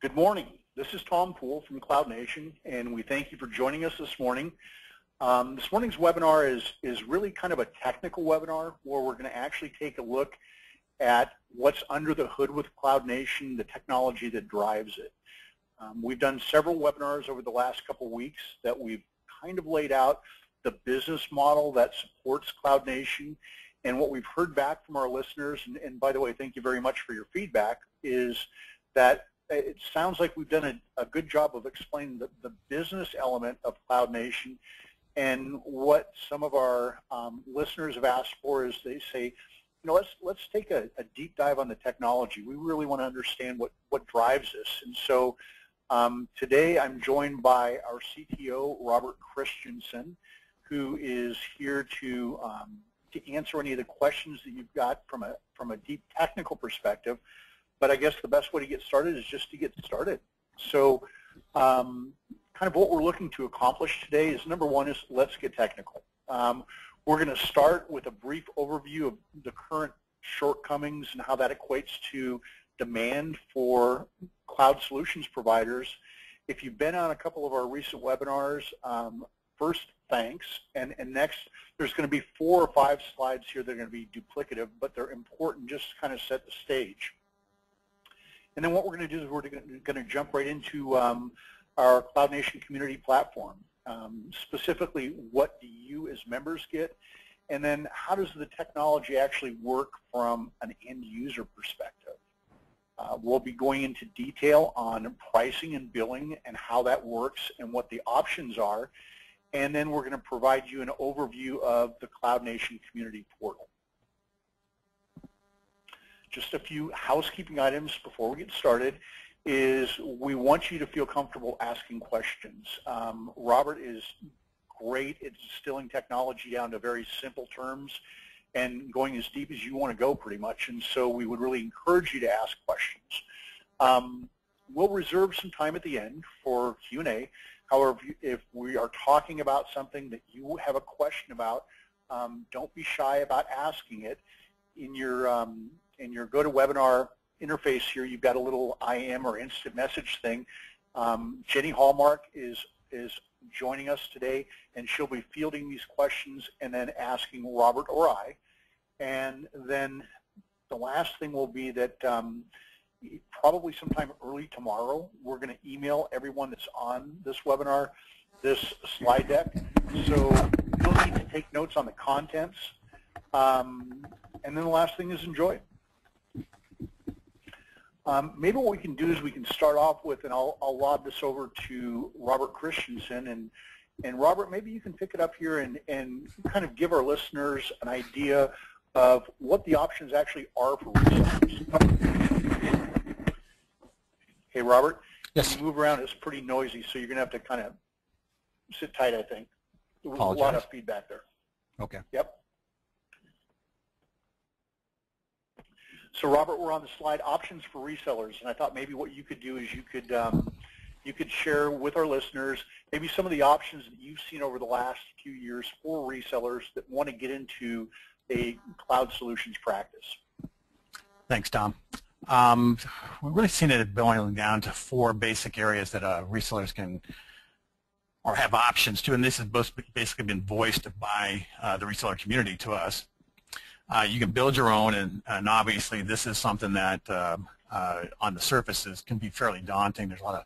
Good morning. This is Tom Poole from Cloud Nation, and we thank you for joining us this morning. This morning's webinar is really kind of a technical webinar where we're going to actually take a look at what's under the hood with Cloud Nation, the technology that drives it. We've done several webinars over the last couple weeks that we've kind of laid out the business model that supports Cloud Nation, and what we've heard back from our listeners, and by the way, thank you very much for your feedback, is that it sounds like we've done a good job of explaining the business element of Cloud Nation. And what some of our listeners have asked for is they say, you know, let's take a deep dive on the technology. We really want to understand what drives this. And so today I'm joined by our CTO, Robert Christensen, who is here to answer any of the questions that you've got from a deep technical perspective. But I guess the best way to get started is just to get started. So kind of what we're looking to accomplish today is, number one, is let's get technical. We're going to start with a brief overview of the current shortcomings and how that equates to demand for cloud solutions providers. If you've been on a couple of our recent webinars, first, thanks. And next, there's going to be 4 or 5 slides here that are going to be duplicative, but they're important just to kind of set the stage. And then what we're going to do is we're going to jump right into our Cloud Nation community platform. Specifically, what do you as members get? And then how does the technology actually work from an end user perspective? We'll be going into detail on pricing and billing and how that works and what the options are. And then we're going to provide you an overview of the Cloud Nation community portal. Just a few housekeeping items before we get started is we want you to feel comfortable asking questions. Robert is great at distilling technology down to very simple terms and going as deep as you want to go pretty much, and so we would really encourage you to ask questions. We'll reserve some time at the end for Q&A. However, if we are talking about something that you have a question about, don't be shy about asking it. In your GoToWebinar interface here, you've got a little IM or instant message thing. Jenny Hallmark is joining us today, and she'll be fielding these questions and then asking Robert or I. And then the last thing will be that probably sometime early tomorrow, we're going to email everyone that's on this webinar this slide deck. So you'll need to take notes on the contents. And then the last thing is enjoy. Maybe what we can do is we can start off with, and I'll lob this over to Robert Christensen, and Robert, maybe you can pick it up here and kind of give our listeners an idea of what the options actually are for resellers. Hey, Robert. Yes. If you move around, it's pretty noisy, so you're going to have to kind of sit tight, I think. There was a lot of feedback there. Okay. Yep. So Robert, we're on the slide options for resellers, and I thought maybe what you could do is you could share with our listeners maybe some of the options that you've seen over the last few years for resellers that want to get into a cloud solutions practice. Thanks, Tom. We've really seen it boiling down to 4 basic areas that resellers can or have options to, and this has basically been voiced by the reseller community to us. You can build your own, and obviously this is something that on the surface can be fairly daunting. There's a lot of,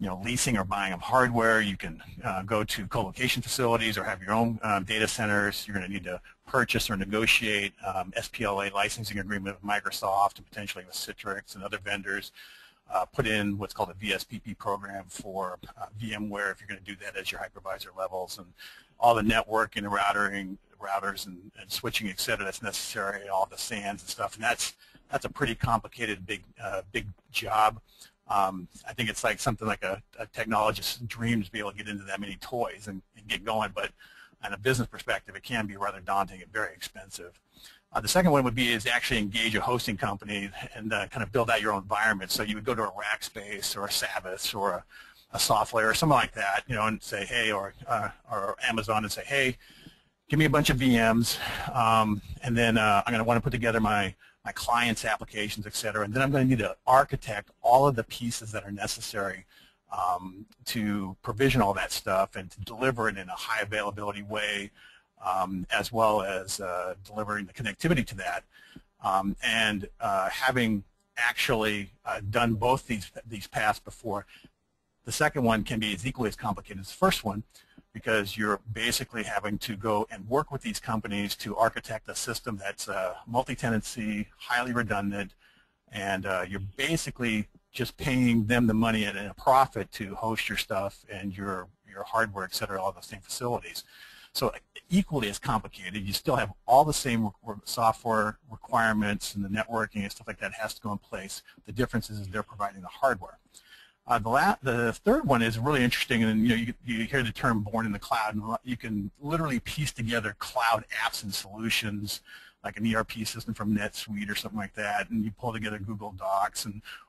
you know, leasing or buying of hardware. You can go to co-location facilities or have your own data centers. You're going to need to purchase or negotiate SPLA licensing agreement with Microsoft and potentially with Citrix and other vendors. Put in what's called a VSPP program for VMware if you're going to do that as your hypervisor levels, and all the network and the routers and switching, et cetera, that's necessary, all the SANs and stuff, and that's a pretty complicated big job. I think it's like something like a technologist's dream to be able to get into that many toys and get going, but on a business perspective, it can be rather daunting and very expensive. The second one would be is actually engage a hosting company and kind of build out your own environment. So you would go to a Rackspace or a Savvis or a Softlayer or something like that, you know, and say, hey, or Amazon and say, hey, give me a bunch of VMs, and then I'm going to want to put together my my client's applications, et cetera. And then I'm going to need to architect all of the pieces that are necessary to provision all that stuff and to deliver it in a high availability way, as well as delivering the connectivity to that. And having actually done both these paths before, the second one can be as equally as complicated as the first one, because you're basically having to go and work with these companies to architect a system that's multi-tenancy, highly redundant, and you're basically just paying them the money and a profit to host your stuff and your hardware, et cetera, all the same facilities. So equally as complicated, you still have all the same software requirements and the networking and stuff like that has to go in place. The difference is they're providing the hardware. The third one is really interesting, and you hear the term born in the cloud, and you can literally piece together cloud apps and solutions, like an ERP system from NetSuite or something like that, and you pull together Google Docs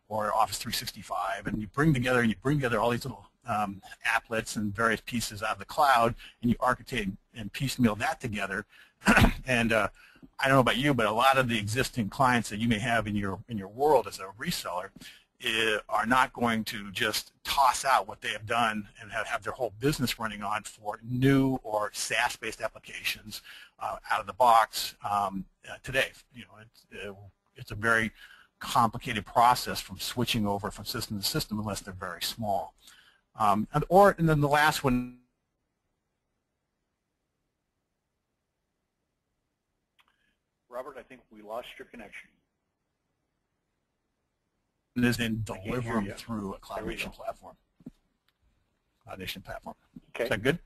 or Office 365, and you bring together all these little applets and various pieces out of the cloud, and you architect and piecemeal that together. And I don't know about you, but a lot of the existing clients that you may have in your world as a reseller are not going to just toss out what they have done and have their whole business running on for new or SaaS-based applications out of the box today. It's a very complicated process from switching over from system to system unless they're very small. And then the last one. Robert, I think we lost your connection. Is in deliver them through a Cloud Nation platform. Cloud Nation platform. Okay. Is that good?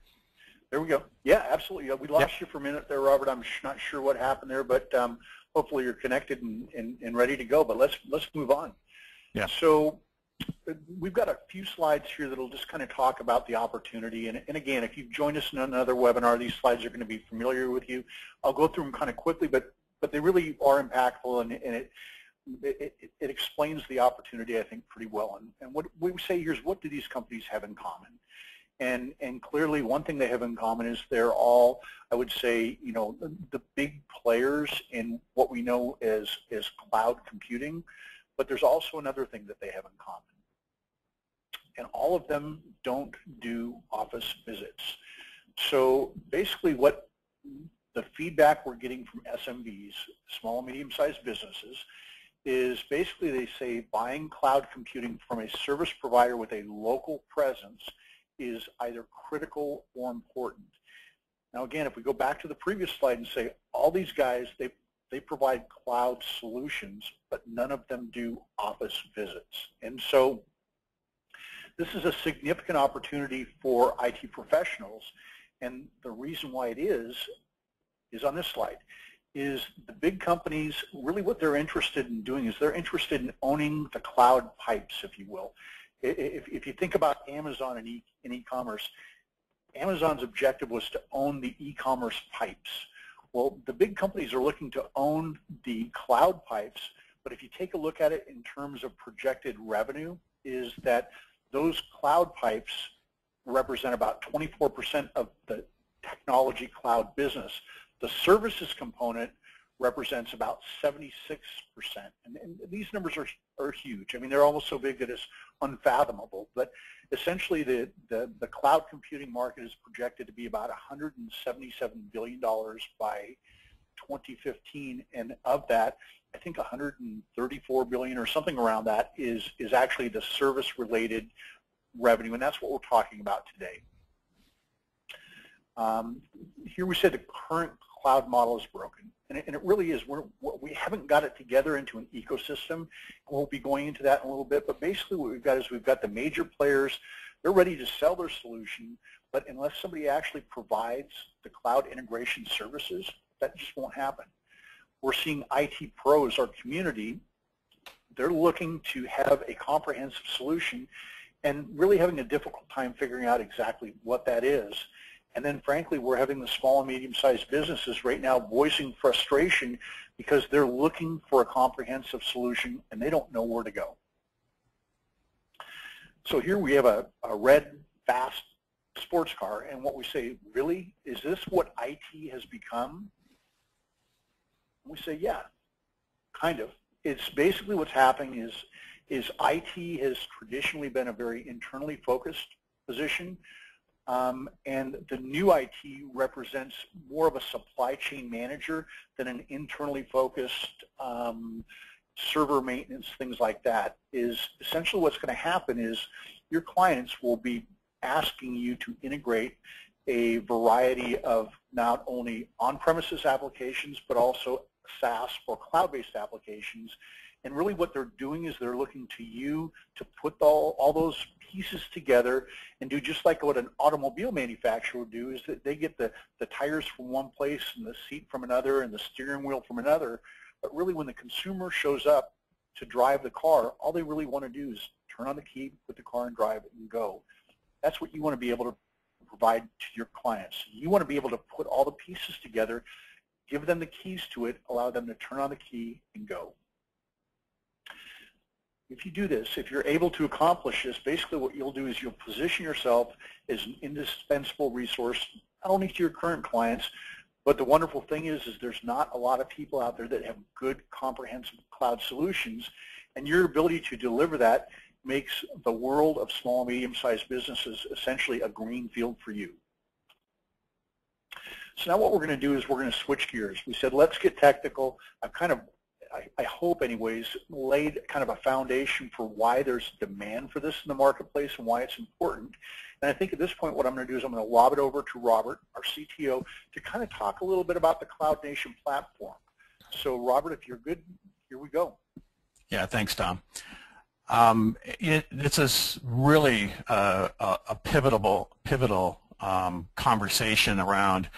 There we go. Yeah, absolutely. We lost you for a minute there, Robert. I'm not sure what happened there, but hopefully you're connected and ready to go. But let's move on. Yeah. So we've got a few slides here that'll just kind of talk about the opportunity. And again, if you've joined us in another webinar, these slides are going to be familiar with you. I'll go through them kind of quickly, but they really are impactful, and it explains the opportunity, I think, pretty well. And what we say here is, what do these companies have in common? And clearly, one thing they have in common is they're all, I would say, the big players in what we know as cloud computing. But there's also another thing that they have in common. And all of them don't do office visits. So basically, what the feedback we're getting from SMBs, small and medium-sized businesses, is basically they say buying cloud computing from a service provider with a local presence is either critical or important. Now again, if we go back to the previous slide and say all these guys, they provide cloud solutions, but none of them do office visits. And so this is a significant opportunity for IT professionals, and the reason why it is on this slide. Is the big companies, really what they're interested in doing is they're interested in owning the cloud pipes, if you will. If you think about Amazon and e-commerce, Amazon's objective was to own the e-commerce pipes. Well, the big companies are looking to own the cloud pipes, but if you take a look at it in terms of projected revenue, is that those cloud pipes represent about 24% of the technology cloud business. The services component represents about 76%, and these numbers are huge. I mean, they're almost so big that it's unfathomable, but essentially the cloud computing market is projected to be about $177 billion by 2015, and of that, I think $134 billion or something around that is actually the service-related revenue, and that's what we're talking about today. Here we said the current cloud model is broken, and it really is. We haven't got it together into an ecosystem. We'll be going into that in a little bit, but basically what we've got is we've got the major players. They're ready to sell their solution, but unless somebody actually provides the cloud integration services, that just won't happen. We're seeing IT pros, our community, they're looking to have a comprehensive solution and really having a difficult time figuring out exactly what that is. And then, frankly, we're having the small and medium-sized businesses right now voicing frustration because they're looking for a comprehensive solution and they don't know where to go. So here we have a red, fast sports car, and what we say, really? Is this what IT has become? And we say, yeah. kind of. It's basically what's happening is IT has traditionally been a very internally focused position, and the new IT represents more of a supply chain manager than an internally focused server maintenance, things like that. Is essentially what's going to happen is your clients will be asking you to integrate a variety of not only on-premises applications, but also SaaS or cloud-based applications. And really what they're doing is they're looking to you to put all those pieces together and do just like what an automobile manufacturer would do, is that they get the tires from one place and the seat from another and the steering wheel from another. But really when the consumer shows up to drive the car, all they really want to do is turn on the key, put the car in drive, and go. That's what you want to be able to provide to your clients. You want to be able to put all the pieces together, give them the keys to it, allow them to turn on the key and go. If you do this, if you're able to accomplish this, basically what you'll do is you'll position yourself as an indispensable resource, not only to your current clients, but the wonderful thing is there's not a lot of people out there that have good, comprehensive cloud solutions, and your ability to deliver that makes the world of small and medium-sized businesses essentially a green field for you. So now what we're going to do is we're going to switch gears. We said let's get technical. I've kind of, I hope anyways, laid kind of a foundation for why there's demand for this in the marketplace and why it's important. And I think at this point what I'm going to do is I'm going to lob it over to Robert, our CTO, to kind of talk a little bit about the Cloud Nation platform. So Robert, if you're good, here we go. Yeah, thanks, Tom. It's really a pivotal conversation around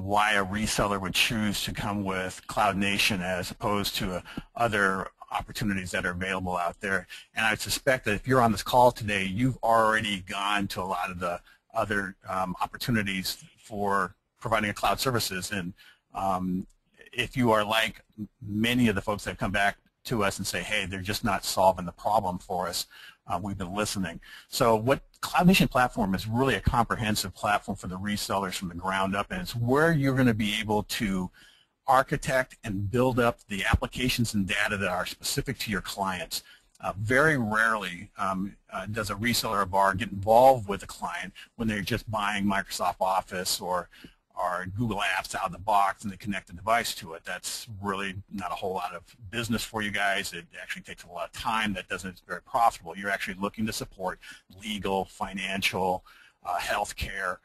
why a reseller would choose to come with Cloud Nation as opposed to other opportunities that are available out there. And I suspect that if you're on this call today, you've already gone to a lot of the other opportunities for providing a cloud services. And if you are like many of the folks that come back to us and say, hey, they're just not solving the problem for us. We've been listening. So what Cloud Nation platform is really a comprehensive platform for the resellers from the ground up, and it's where you're going to be able to architect and build up the applications and data that are specific to your clients. Very rarely does a reseller of ours get involved with a client when they're just buying Microsoft Office or Google Apps out of the box and they connect the device to it. That's really not a whole lot of business for you guys. It actually takes a lot of time. That doesn't, it's very profitable. You're actually looking to support legal, financial, healthcare,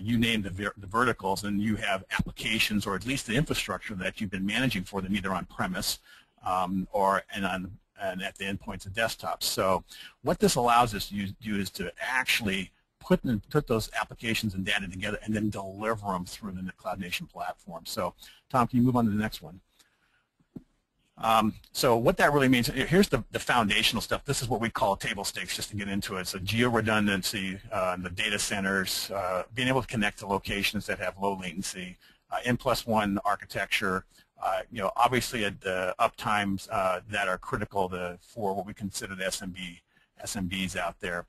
you name the verticals, and you have applications or at least the infrastructure that you've been managing for them either on premise and at the endpoints of desktops. So what this allows us to do is to actually put those applications and data together and then deliver them through the Cloud Nation platform. So, Tom, can you move on to the next one? So what that really means, here's the foundational stuff. This is what we call table stakes, just to get into it. So geo-redundancy, the data centers, being able to connect to locations that have low latency, N+1 architecture, you know, obviously at the uptimes that are critical for what we consider the SMBs out there.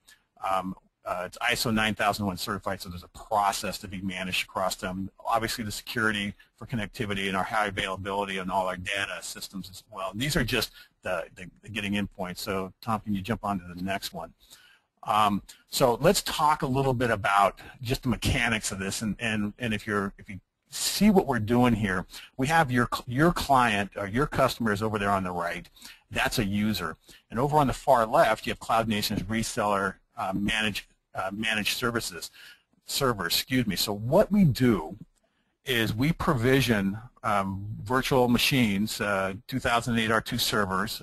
It's ISO 9001 certified, so there's a process to be managed across them. Obviously, the security for connectivity and our high availability and all our data systems as well. And these are just the getting in points. So, Tom, can you jump on to the next one? So let's talk a little bit about just the mechanics of this. And if you see what we're doing here, we have your client or your customers over there on the right. That's a user. And over on the far left, you have Cloud Nation's reseller managed servers, excuse me. So what we do is we provision virtual machines, 2008 R2 servers,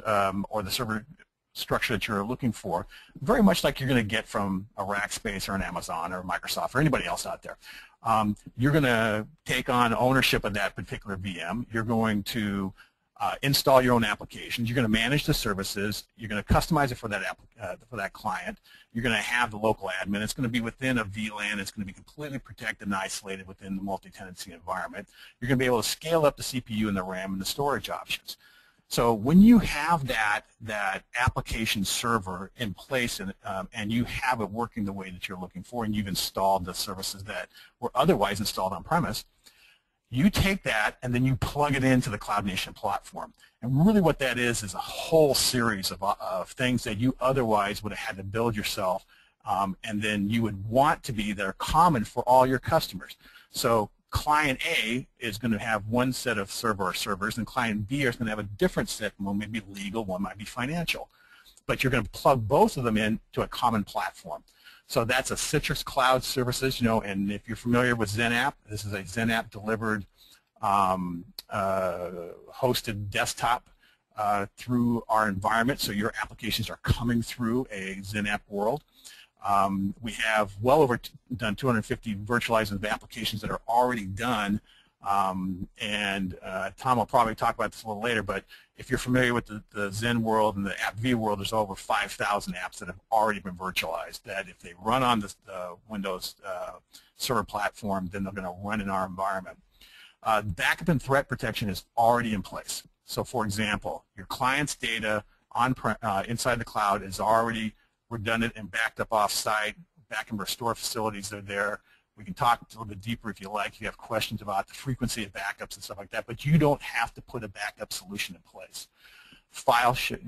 or the server structure that you're looking for, very much like you're going to get from a Rackspace or an Amazon or Microsoft or anybody else out there. You're going to take on ownership of that particular VM. You're going to install your own applications. You're going to manage the services. You're going to customize it for that client. You're going to have the local admin. It's going to be within a VLAN. It's going to be completely protected and isolated within the multi-tenancy environment. You're going to be able to scale up the CPU and the RAM and the storage options. So when you have that application server in place and you have it working the way that you're looking for, and you've installed the services that were otherwise installed on premise, You take that and then you plug it into the Cloud Nation platform. And really what that is a whole series of things that you otherwise would have had to build yourself, and then you would want to be there common for all your customers. So client A is going to have one set of servers, and client B is going to have a different set. One might be legal, one might be financial. But you're going to plug both of them into a common platform. So that's a Citrix Cloud Services, and if you're familiar with XenApp, this is a XenApp delivered hosted desktop through our environment, so your applications are coming through a XenApp world. We have well over done 250 virtualizing of applications that are already done, and Tom will probably talk about this a little later, but if you're familiar with the Xen world and the AppV world, there's over 5,000 apps that have already been virtualized that if they run on the Windows server platform, then they're going to run in our environment. Backup and threat protection is already in place. So for example, your client's data inside the cloud is already redundant and backed up off-site. Back and restore facilities are there. We can talk a little bit deeper if you like. You have questions about the frequency of backups and stuff like that, but you don't have to put a backup solution in place.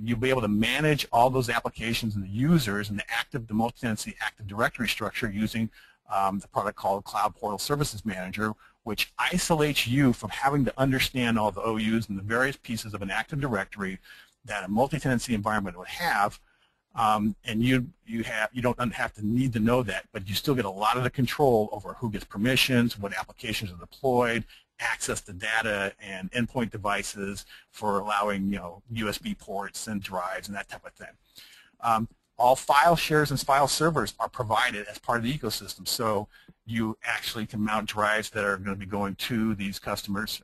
You'll be able to manage all those applications and the users and the multi-tenancy Active Directory structure using the product called Cloud Portal Services Manager, which isolates you from having to understand all the OUs and the various pieces of an Active Directory that a multi-tenancy environment would have. And you don't have to need to know that, but you still get a lot of the control over who gets permissions, what applications are deployed, access to data and endpoint devices for allowing USB ports and drives and that type of thing. All file shares and file servers are provided as part of the ecosystem, so you actually can mount drives that are going to be going to these customers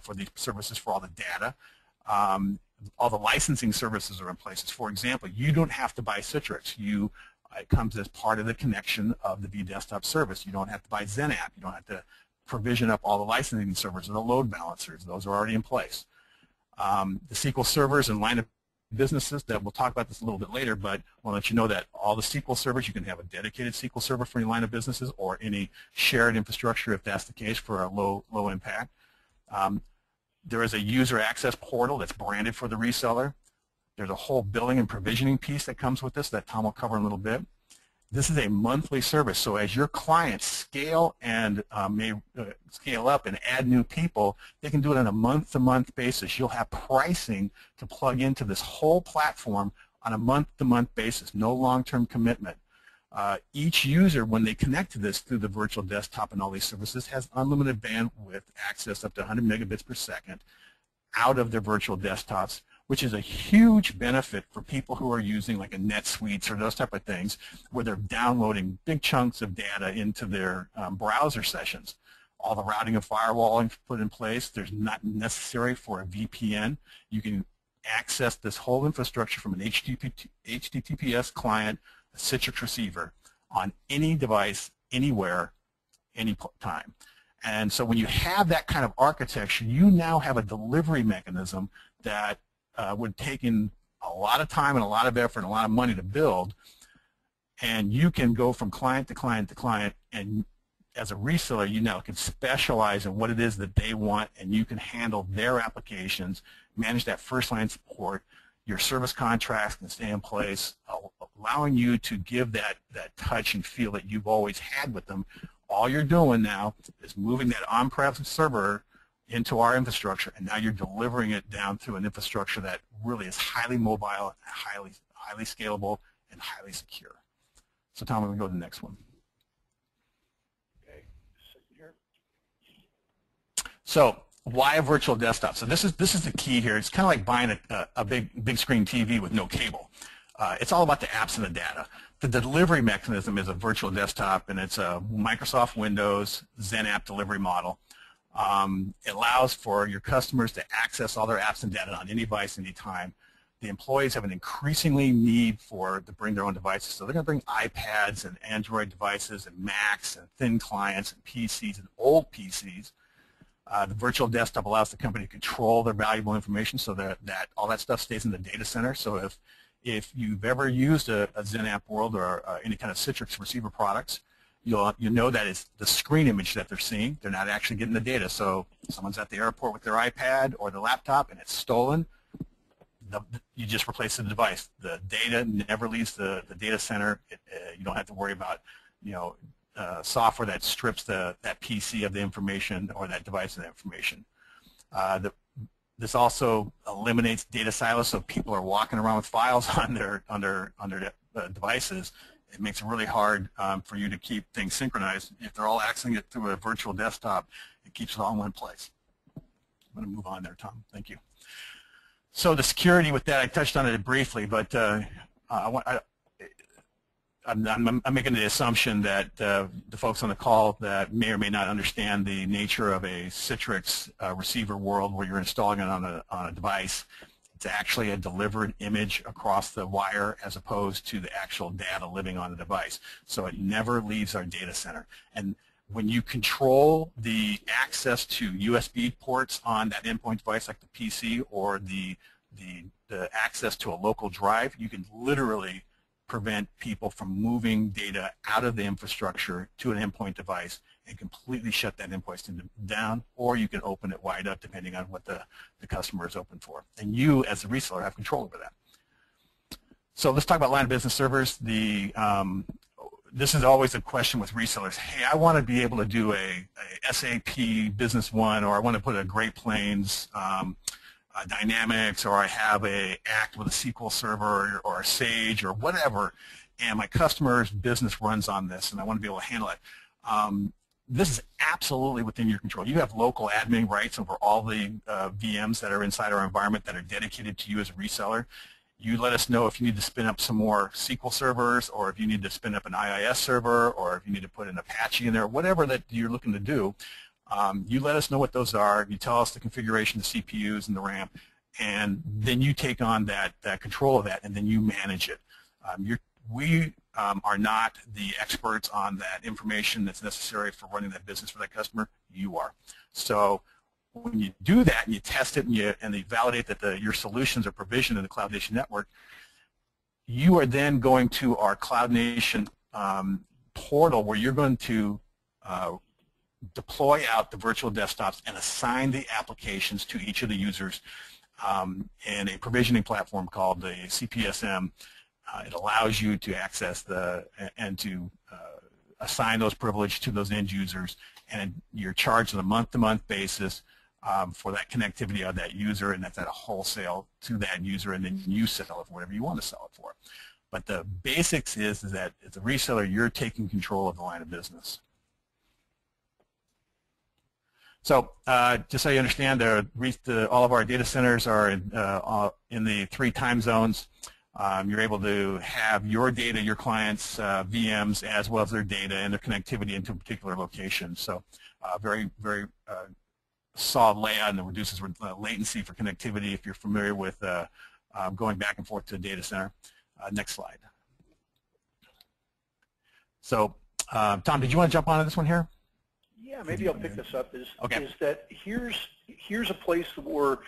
for these services for all the data. All the licensing services are in place. For example, you don't have to buy Citrix. It comes as part of the connection of the vDesktop service. You don't have to buy XenApp. You don't have to provision up all the licensing servers and the load balancers. Those are already in place. The SQL servers and line of businesses that we'll talk about this a little bit later, but we'll let you know that all the SQL servers, you can have a dedicated SQL server for any line of businesses or any shared infrastructure if that's the case for a low impact. There is a user access portal that's branded for the reseller. There's a whole billing and provisioning piece that comes with this that Tom will cover in a little bit. This is a monthly service, so as your clients scale and scale up and add new people, they can do it on a month-to-month basis. You'll have pricing to plug into this whole platform on a month-to-month basis, no long-term commitment. Each user, when they connect to this through the virtual desktop and all these services, has unlimited bandwidth access up to 100 megabits per second out of their virtual desktops, which is a huge benefit for people who are using like a NetSuite or those type of things where they're downloading big chunks of data into their browser sessions. All the routing and firewalling put in place. There's not necessary for a VPN. You can access this whole infrastructure from an HTTPS client, a Citrix receiver, on any device, anywhere, any time. And so when you have that kind of architecture, you now have a delivery mechanism that would take in a lot of time and a lot of effort and a lot of money to build, and you can go from client to client to client, and as a reseller, you now can specialize in what it is that they want, and you can handle their applications, manage that first-line support. Your service contracts can stay in place, allowing you to give that touch and feel that you've always had with them. All you're doing now is moving that on-prem server into our infrastructure, and now you're delivering it down through an infrastructure that really is highly mobile, highly scalable, and highly secure. So Tom, we're going to go to the next one. Okay. So why a virtual desktop? So this is the key here. It's kind of like buying a big screen TV with no cable. It's all about the apps and the data. The delivery mechanism is a virtual desktop, and it's a Microsoft Windows XenApp delivery model. It allows for your customers to access all their apps and data on any device, any time. The employees have an increasingly need to bring their own devices, so they're going to bring iPads and Android devices and Macs and thin clients and PCs and old PCs. The virtual desktop allows the company to control their valuable information so that all that stuff stays in the data center. So if you've ever used a XenApp World or any kind of Citrix receiver products, you know that it's the screen image that they're seeing. They're not actually getting the data. So someone's at the airport with their iPad or the laptop and it's stolen. You just replace the device. The data never leaves the data center. You don't have to worry about software that strips that PC of the information or that device of the information. This also eliminates data silos, so people are walking around with files on their devices. It makes it really hard for you to keep things synchronized. If they're all accessing it through a virtual desktop, it keeps it all in one place. I'm going to move on there, Tom. Thank you. So the security with that, I touched on it briefly, but I'm making the assumption that the folks on the call that may or may not understand the nature of a Citrix receiver world where you're installing it on a device. It's actually a delivered image across the wire as opposed to the actual data living on the device. So it never leaves our data center. And when you control the access to USB ports on that endpoint device like the PC or the access to a local drive, you can literally prevent people from moving data out of the infrastructure to an endpoint device and completely shut that endpoint down, or you can open it wide up depending on what the customer is open for. And you, as the reseller, have control over that. So let's talk about line of business servers. This is always a question with resellers. Hey, I want to be able to do a SAP Business One, or I want to put a Great Plains Dynamics, or I have a ACT with a SQL server or a Sage or whatever, and my customer's business runs on this and I want to be able to handle it. This is absolutely within your control. You have local admin rights over all the VMs that are inside our environment that are dedicated to you as a reseller. You let us know if you need to spin up some more SQL servers, or if you need to spin up an IIS server, or if you need to put an Apache in there, whatever that you're looking to do. You let us know what those are, you tell us the configuration, the CPUs and the RAM, and then you take on that control of that, and then you manage it. We are not the experts on that information that's necessary for running that business for that customer. You are. So when you do that and you test it and you validate that your solutions are provisioned in the Cloud Nation network, you are then going to our Cloud Nation portal where you're going to deploy out the virtual desktops and assign the applications to each of the users in a provisioning platform called the CPSM. It allows you to access and to assign those privileges to those end users, and you're charged on a month-to-month basis for that connectivity of that user, and that's at a wholesale to that user, and then you sell it for whatever you want to sell it for. But the basics is that as a reseller, you're taking control of the line of business. So just so you understand, all of our data centers are in the 3 time zones. You're able to have your data, your clients' VMs, as well as their data and their connectivity into a particular location. So very, very solid layout, and it reduces latency for connectivity if you're familiar with going back and forth to a data center. Next slide. So Tom, did you want to jump onto this one here? Yeah, maybe I'll pick this up. Is that here's a place where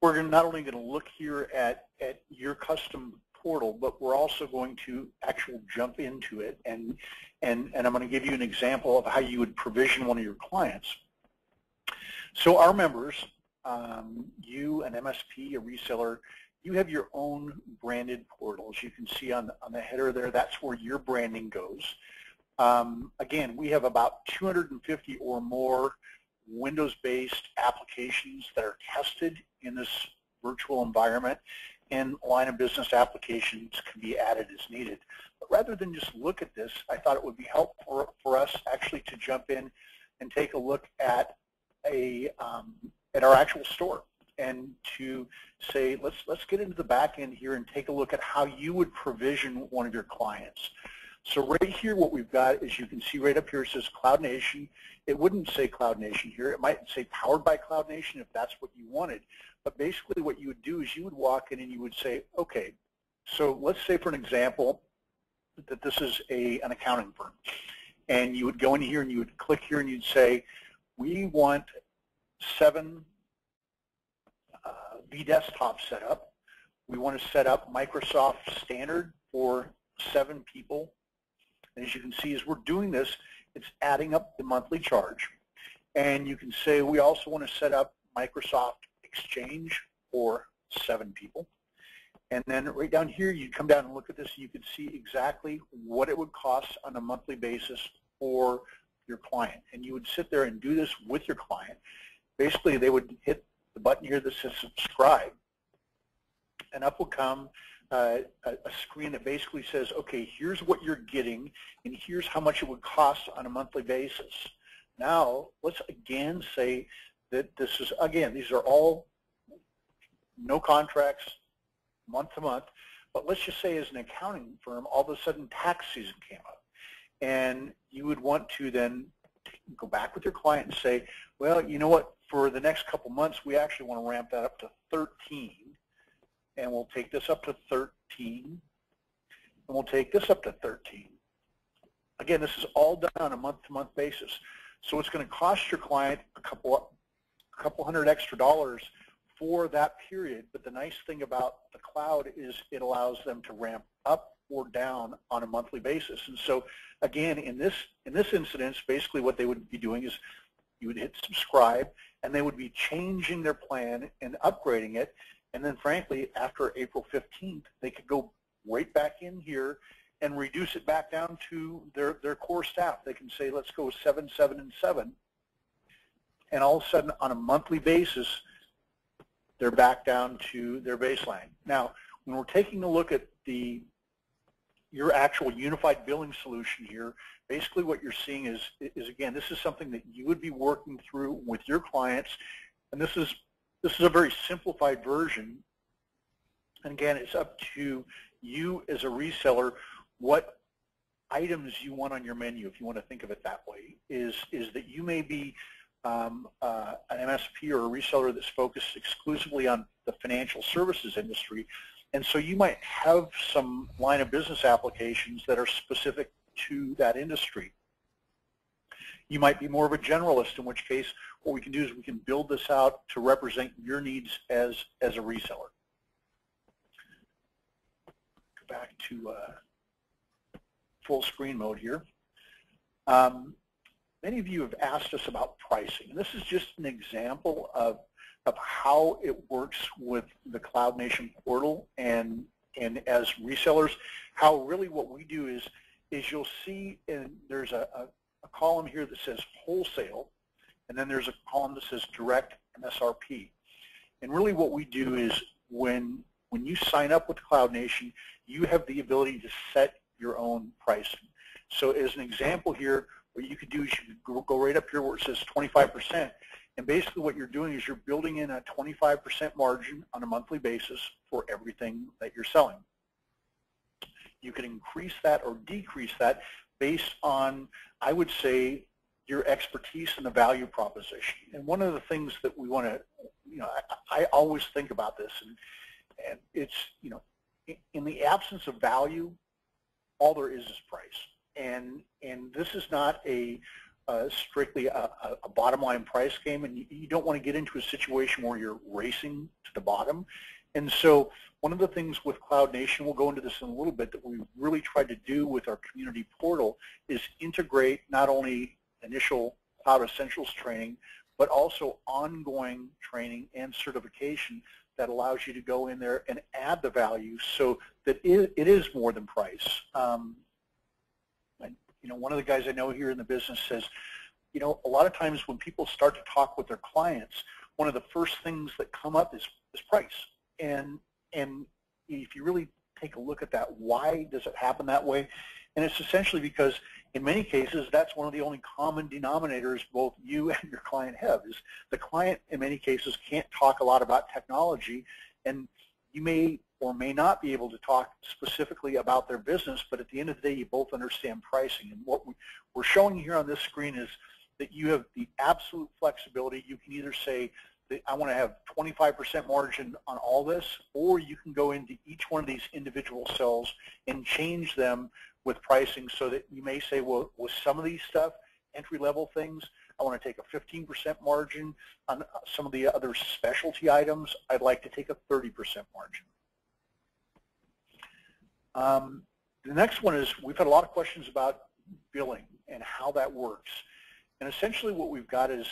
we're not only going to look here at your custom portal, but we're also going to actually jump into it, and I'm going to give you an example of how you would provision one of your clients. So our members, you, an MSP, a reseller, you have your own branded portals. You can see on the header there, that's where your branding goes. Again, we have about 250 or more Windows-based applications that are tested in this virtual environment, and line of business applications can be added as needed. But rather than just look at this, I thought it would be helpful for us actually to jump in and take a look at our actual store, and to say, let's get into the back end here and take a look at how you would provision one of your clients. So right here, what we've got is, you can see right up here, it says Cloud Nation. It wouldn't say Cloud Nation here. It might say powered by Cloud Nation if that's what you wanted. But basically what you would do is you would walk in and you would say, okay, so let's say for an example that this is an accounting firm. And you would go in here and you would click here and you'd say, we want 7 vDesktops set up. We want to set up Microsoft Standard for 7 people. And as you can see, as we're doing this, It's adding up the monthly charge. And you can say, we also want to set up Microsoft Exchange for 7 people. And then right down here, you come down and look at this, and you can see exactly what it would cost on a monthly basis for your client. And you would sit there and do this with your client. Basically, they would hit the button here that says subscribe. And up will come a screen that basically says, okay, here's what you're getting, and here's how much it would cost on a monthly basis. Now, let's again say that this is, again, these are all no contracts, month to month, but let's just say as an accounting firm, all of a sudden tax season came up. And you would want to then go back with your client and say, well, you know what, for the next couple months, we actually want to ramp that up to 13. And we'll take this up to 13. And we'll take this up to 13. Again, this is all done on a month-to-month basis. So it's going to cost your client a couple hundred extra dollars for that period, but the nice thing about the cloud is it allows them to ramp up or down on a monthly basis. And so, again, in this instance, basically what they would be doing is you would hit subscribe, and they would be changing their plan and upgrading it. And then, frankly, after April 15th, they could go right back in here and reduce it back down to their core staff. They can say, let's go 7, 7, and 7. And all of a sudden, on a monthly basis, they're back down to their baseline. Now, when we're taking a look at your actual unified billing solution here, basically what you're seeing is again, this is something that you would be working through with your clients, and this is a very simplified version. And again, it's up to you as a reseller what items you want on your menu, if you want to think of it that way, is that you may be an MSP or a reseller that's focused exclusively on the financial services industry. And so you might have some line of business applications that are specific to that industry. You might be more of a generalist, in which case what we can do is we can build this out to represent your needs as a reseller. Go back to full screen mode here. Many of you have asked us about pricing, and this is just an example of how it works with the Cloud Nation portal, and as resellers, how really what we do is you'll see, and there's a column here that says wholesale, and then there's a column that says direct MSRP. And really what we do is when you sign up with Cloud Nation, you have the ability to set your own pricing. So as an example here, what you could do is you could go right up here where it says 25%, and basically what you're doing is you're building in a 25% margin on a monthly basis for everything that you're selling. You can increase that or decrease that based on, I would say, your expertise and the value proposition. And one of the things that we want to, you know, I always think about this, and it's, you know, in the absence of value, all there is price. And this is not strictly a bottom line price game, and you don't want to get into a situation where you're racing to the bottom. And so one of the things with Cloud Nation, we'll go into this in a little bit, that we really tried to do with our community portal is integrate not only initial Cloud Essentials training, but also ongoing training and certification that allows you to go in there and add the value so that it is more than price. You know, one of the guys I know here in the business says, you know, a lot of times when people start to talk with their clients, one of the first things that come up is price. And if you really take a look at that, why does it happen that way? And it's essentially because in many cases, that's one of the only common denominators both you and your client have, is the client in many cases can't talk a lot about technology, and you may or may not be able to talk specifically about their business, but at the end of the day, you both understand pricing. And what we're showing here on this screen is that you have the absolute flexibility. You can either say that I want to have 25% margin on all this, or you can go into each one of these individual cells and change them with pricing so that you may say, well, with some of these stuff, entry-level things, I want to take a 15% margin. On some of the other specialty items, I'd like to take a 30% margin. The next one is, we've had a lot of questions about billing and how that works. And essentially what we've got is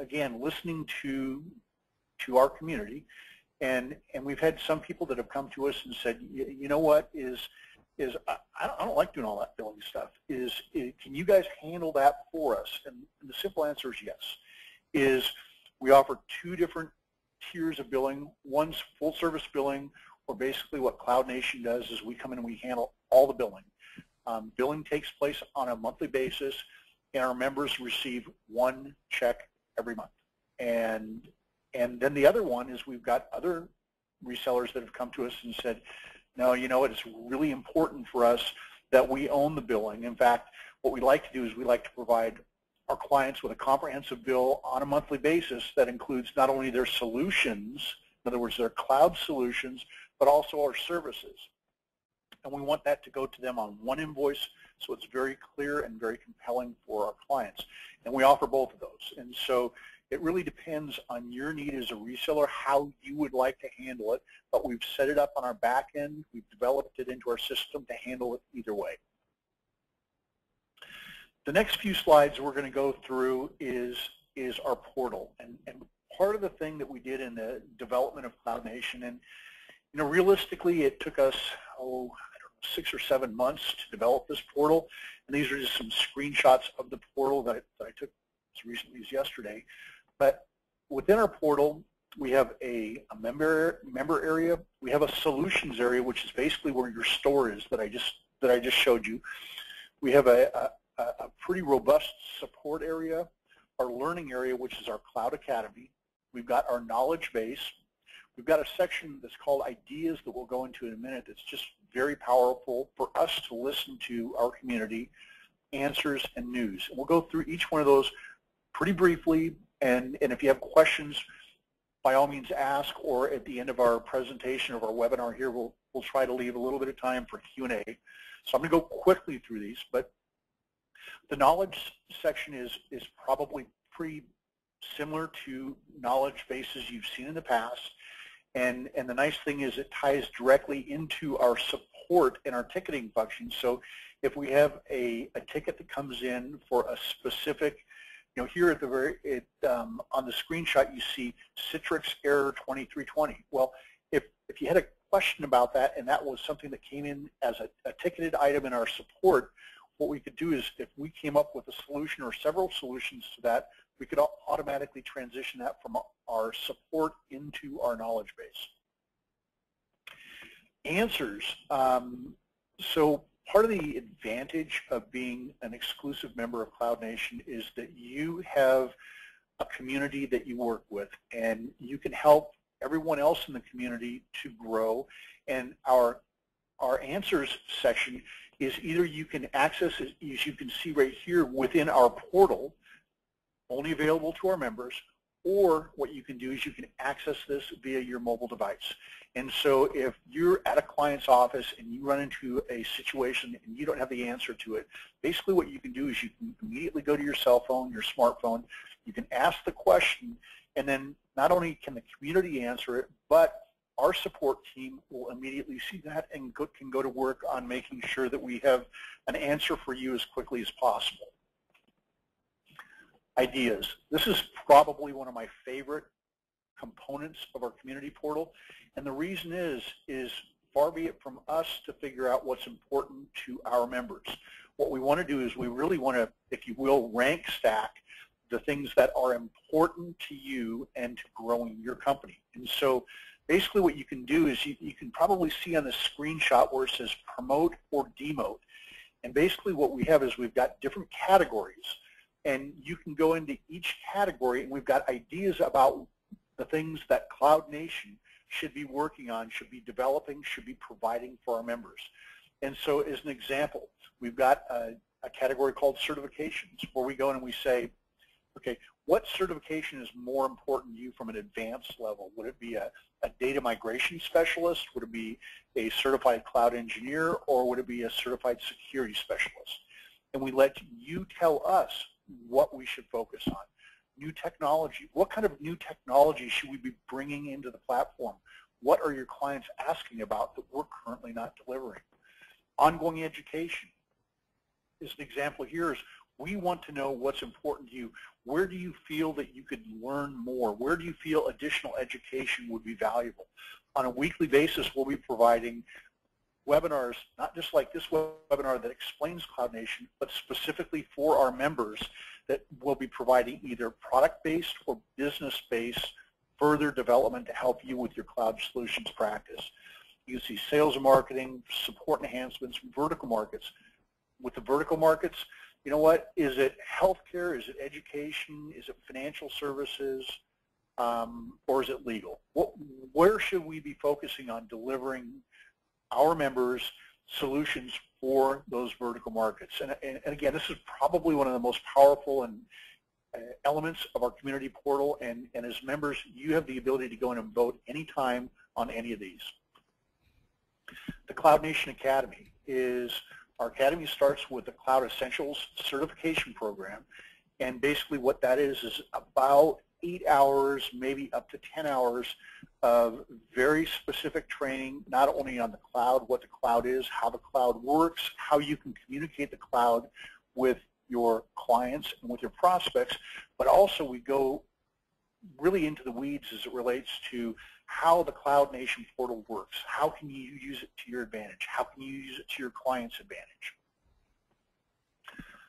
again, listening to our community. And we've had some people that have come to us and said, you know what, I don't like doing all that billing stuff. Can you guys handle that for us? And the simple answer is yes. We offer two different tiers of billing. One's full service billing, or basically what Cloud Nation does is we come in and we handle all the billing. Billing takes place on a monthly basis, and our members receive one check every month. And then the other one is we've got other resellers that have come to us and said, no, you know, it's really important for us that we own the billing. In fact, what we like to do is we like to provide our clients with a comprehensive bill on a monthly basis that includes not only their solutions, in other words, their cloud solutions, but also our services. And we want that to go to them on one invoice, so it's very clear and very compelling for our clients. And we offer both of those. And so it really depends on your need as a reseller, how you would like to handle it, but we've set it up on our back end. We've developed it into our system to handle it either way. The next few slides we're going to go through is our portal. And part of the thing that we did in the development of Cloud Nation, and you know, realistically it took us, oh, I don't know, 6 or 7 months to develop this portal. And these are just some screenshots of the portal that I took as recently as yesterday. But within our portal, we have a member area. We have a solutions area, which is basically where your store is that I just showed you. We have a pretty robust support area, our learning area, which is our Cloud Academy. We've got our knowledge base. We've got a section that's called Ideas that we'll go into in a minute. That's just very powerful for us to listen to our community, answers and news. And we'll go through each one of those pretty briefly. And if you have questions, by all means ask, or at the end of our presentation of our webinar here, we'll try to leave a little bit of time for Q&A. So I'm going to go quickly through these, but the knowledge section is probably pretty similar to knowledge bases you've seen in the past. And the nice thing is it ties directly into our support and our ticketing function. So if we have a ticket that comes in for a specific, you know, here at the on the screenshot you see Citrix error 2320. Well, if you had a question about that and that was something that came in as a ticketed item in our support, what we could do is if we came up with a solution or several solutions to that, we could automatically transition that from our support into our knowledge base. Answers. So part of the advantage of being an exclusive member of Cloud Nation is that you have a community that you work with, and you can help everyone else in the community to grow. And our answers section is either you can access it, as you can see right here within our portal, only available to our members, or what you can do is you can access this via your mobile device. And so if you're at a client's office and you run into a situation and you don't have the answer to it, basically what you can do is you can immediately go to your cell phone, your smartphone, you can ask the question, and then not only can the community answer it, but our support team will immediately see that and can go to work on making sure that we have an answer for you as quickly as possible. Ideas. This is probably one of my favorite components of our community portal. And the reason is far be it from us to figure out what's important to our members. What we want to do is we really want to, if you will, rank stack the things that are important to you and to growing your company. And so basically what you can do is you can probably see on the screenshot where it says promote or demote. And basically what we have is we've got different categories. And you can go into each category, and we've got ideas about the things that Cloud Nation should be working on, should be developing, should be providing for our members. And so as an example, we've got a category called certifications, where we go in and we say, okay, what certification is more important to you from an advanced level? Would it be a data migration specialist? Would it be a certified cloud engineer? Or would it be a certified security specialist? And we let you tell us what we should focus on. New technology. What kind of new technology should we be bringing into the platform? What are your clients asking about that we're currently not delivering? Ongoing education. As an example here is, We want to know what's important to you. Where do you feel that you could learn more? Where do you feel additional education would be valuable? On a weekly basis, we'll be providing webinars, not just like this webinar that explains Cloud Nation, but specifically for our members that will be providing either product-based or business-based further development to help you with your cloud solutions practice. You see sales and marketing, support enhancements, vertical markets. With the vertical markets, you know what? Is it healthcare? Is it education? Is it financial services? Or is it legal? Where should we be focusing on delivering our members solutions for those vertical markets? And again, this is probably one of the most powerful and elements of our community portal, and as members, you have the ability to go in and vote anytime on any of these. The Cloud Nation Academy is, our academy starts with the Cloud Essentials Certification Program, and basically what that is about 8 hours, maybe up to 10 hours of very specific training, not only on the cloud, what the cloud is, how the cloud works, how you can communicate the cloud with your clients and with your prospects, but also we go really into the weeds as it relates to how the Cloud Nation portal works. How can you use it to your advantage? How can you use it to your client's advantage?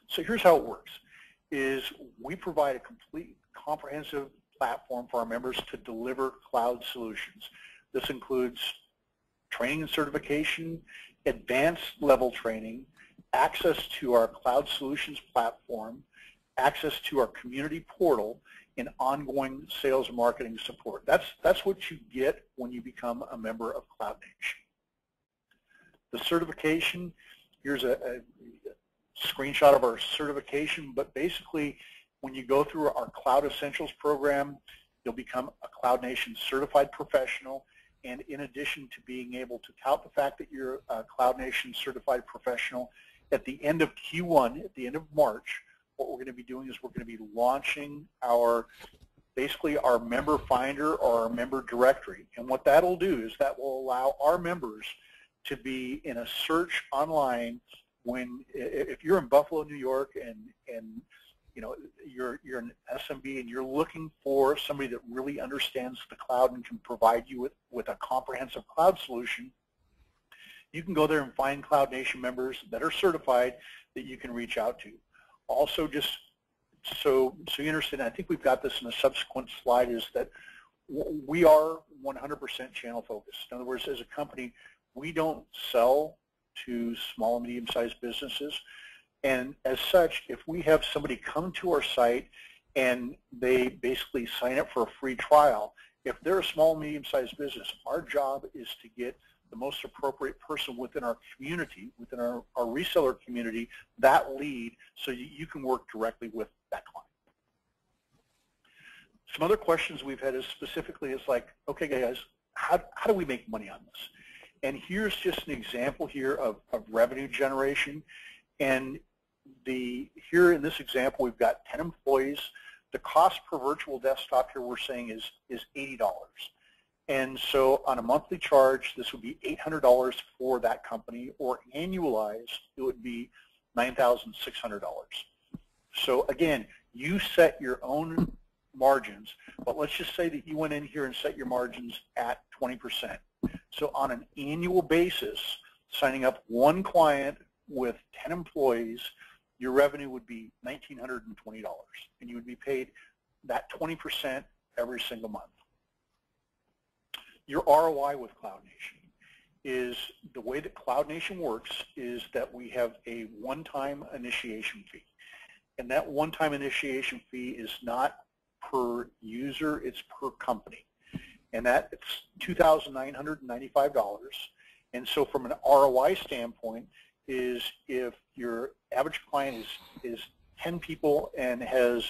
So here's how it works, is we provide a complete comprehensive platform for our members to deliver cloud solutions. This includes training and certification, advanced level training, access to our cloud solutions platform, access to our community portal, and ongoing sales and marketing support. That's what you get when you become a member of Cloud Nation. The certification, here's a screenshot of our certification, but basically when you go through our Cloud Essentials program, you'll become a Cloud Nation certified professional. And in addition to being able to tout the fact that you're a Cloud Nation certified professional, at the end of Q1, at the end of March, what we're going to be doing is we're going to be launching our, basically our member finder or our member directory. And what that'll do is that will allow our members to be in a search online when, if you're in Buffalo, New York, and you know, you're an SMB and you're looking for somebody that really understands the cloud and can provide you with a comprehensive cloud solution, you can go there and find Cloud Nation members that are certified that you can reach out to. Also, just so you're interested, and I think we've got this in a subsequent slide, is that we are 100% channel focused. In other words, as a company, we don't sell to small and medium-sized businesses. And as such, if we have somebody come to our site and they basically sign up for a free trial, if they're a small, medium-sized business, our job is to get the most appropriate person within our community, within our reseller community, that lead, so you can work directly with that client. Some other questions we've had is specifically, it's like, okay guys, how do we make money on this? And here's just an example here of revenue generation. And here in this example, we've got 10 employees. The cost per virtual desktop here we're saying is $80. And so on a monthly charge, this would be $800 for that company, or annualized, it would be $9,600. So again, you set your own margins, but let's just say that you went in here and set your margins at 20%. So on an annual basis, signing up one client with 10 employees, your revenue would be $1,920, and you would be paid that 20% every single month. Your ROI with Cloud Nation is, the way that Cloud Nation works is that we have a one-time initiation fee, and that one-time initiation fee is not per user, it's per company, and that it's $2,995. And so from an ROI standpoint, is if your average client is 10 people and has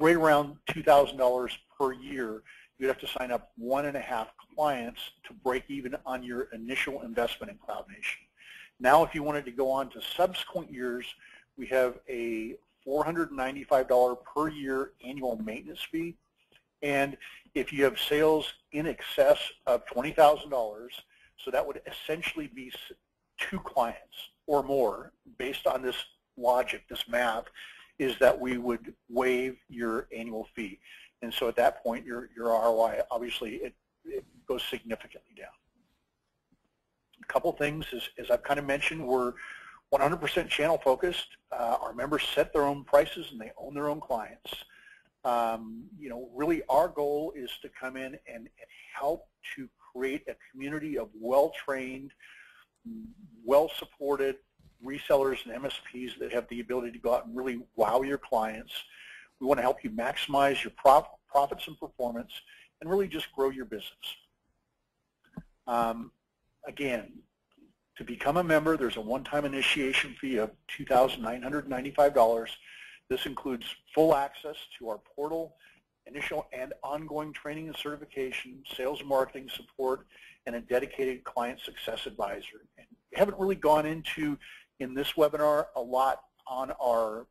right around $2,000 per year, you'd have to sign up 1.5 clients to break even on your initial investment in Cloud Nation. Now if you wanted to go on to subsequent years, we have a $495 per year annual maintenance fee. And if you have sales in excess of $20,000, so that would essentially be 2 clients or more based on this logic, this math, is that we would waive your annual fee. And so at that point, your ROI, obviously, it goes significantly down. A couple things, as I've kind of mentioned, we're 100% channel focused. Our members set their own prices and they own their own clients. You know, really our goal is to come in and help to create a community of well-trained, well-supported resellers and MSPs that have the ability to go out and really wow your clients. We want to help you maximize your profits and performance and really just grow your business. Again, to become a member, there's a one-time initiation fee of $2,995. This includes full access to our portal, initial and ongoing training and certification, sales and marketing support, and a dedicated client success advisor. And we haven't really gone into, in this webinar, a lot on our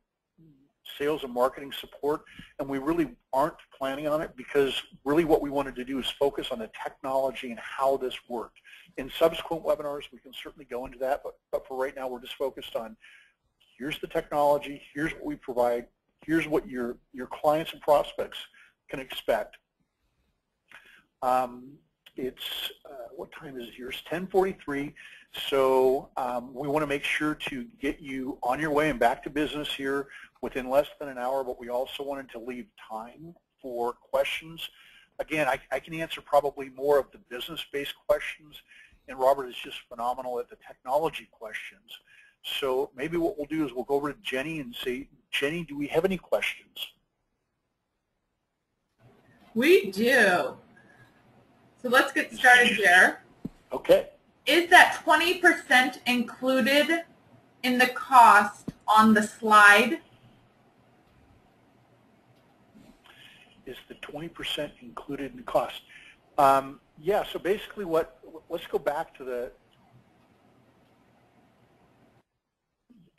sales and marketing support, and we really aren't planning on it because really what we wanted to do is focus on the technology and how this worked. In subsequent webinars, we can certainly go into that, but for right now, we're just focused on here's the technology, here's what we provide, here's what your clients and prospects can expect. It's, what time is it here? It's 10:43, so we want to make sure to get you on your way and back to business here within less than an hour, but we also wanted to leave time for questions. Again, I can answer probably more of the business-based questions, and Robert is just phenomenal at the technology questions. So maybe what we'll do is we'll go over to Jenny and say, Jenny, do we have any questions? We do. So let's get started here. Okay. Is that 20% included in the cost on the slide? Is the 20% included in the cost? Yeah, so basically what, let's go back to the,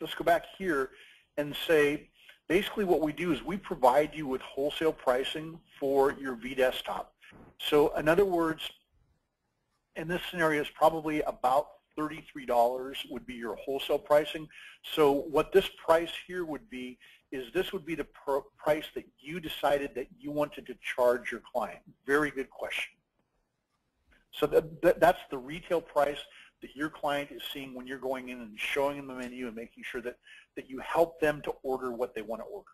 let's go back here and say, basically what we do is we provide you with wholesale pricing for your vDesktop. So in other words, in this scenario, it's probably about $33 would be your wholesale pricing. So what this price here would be is this would be the price that you decided that you wanted to charge your client. Very good question. So that's the retail price that your client is seeing when you're going in and showing them the menu and making sure that, you help them to order what they want to order.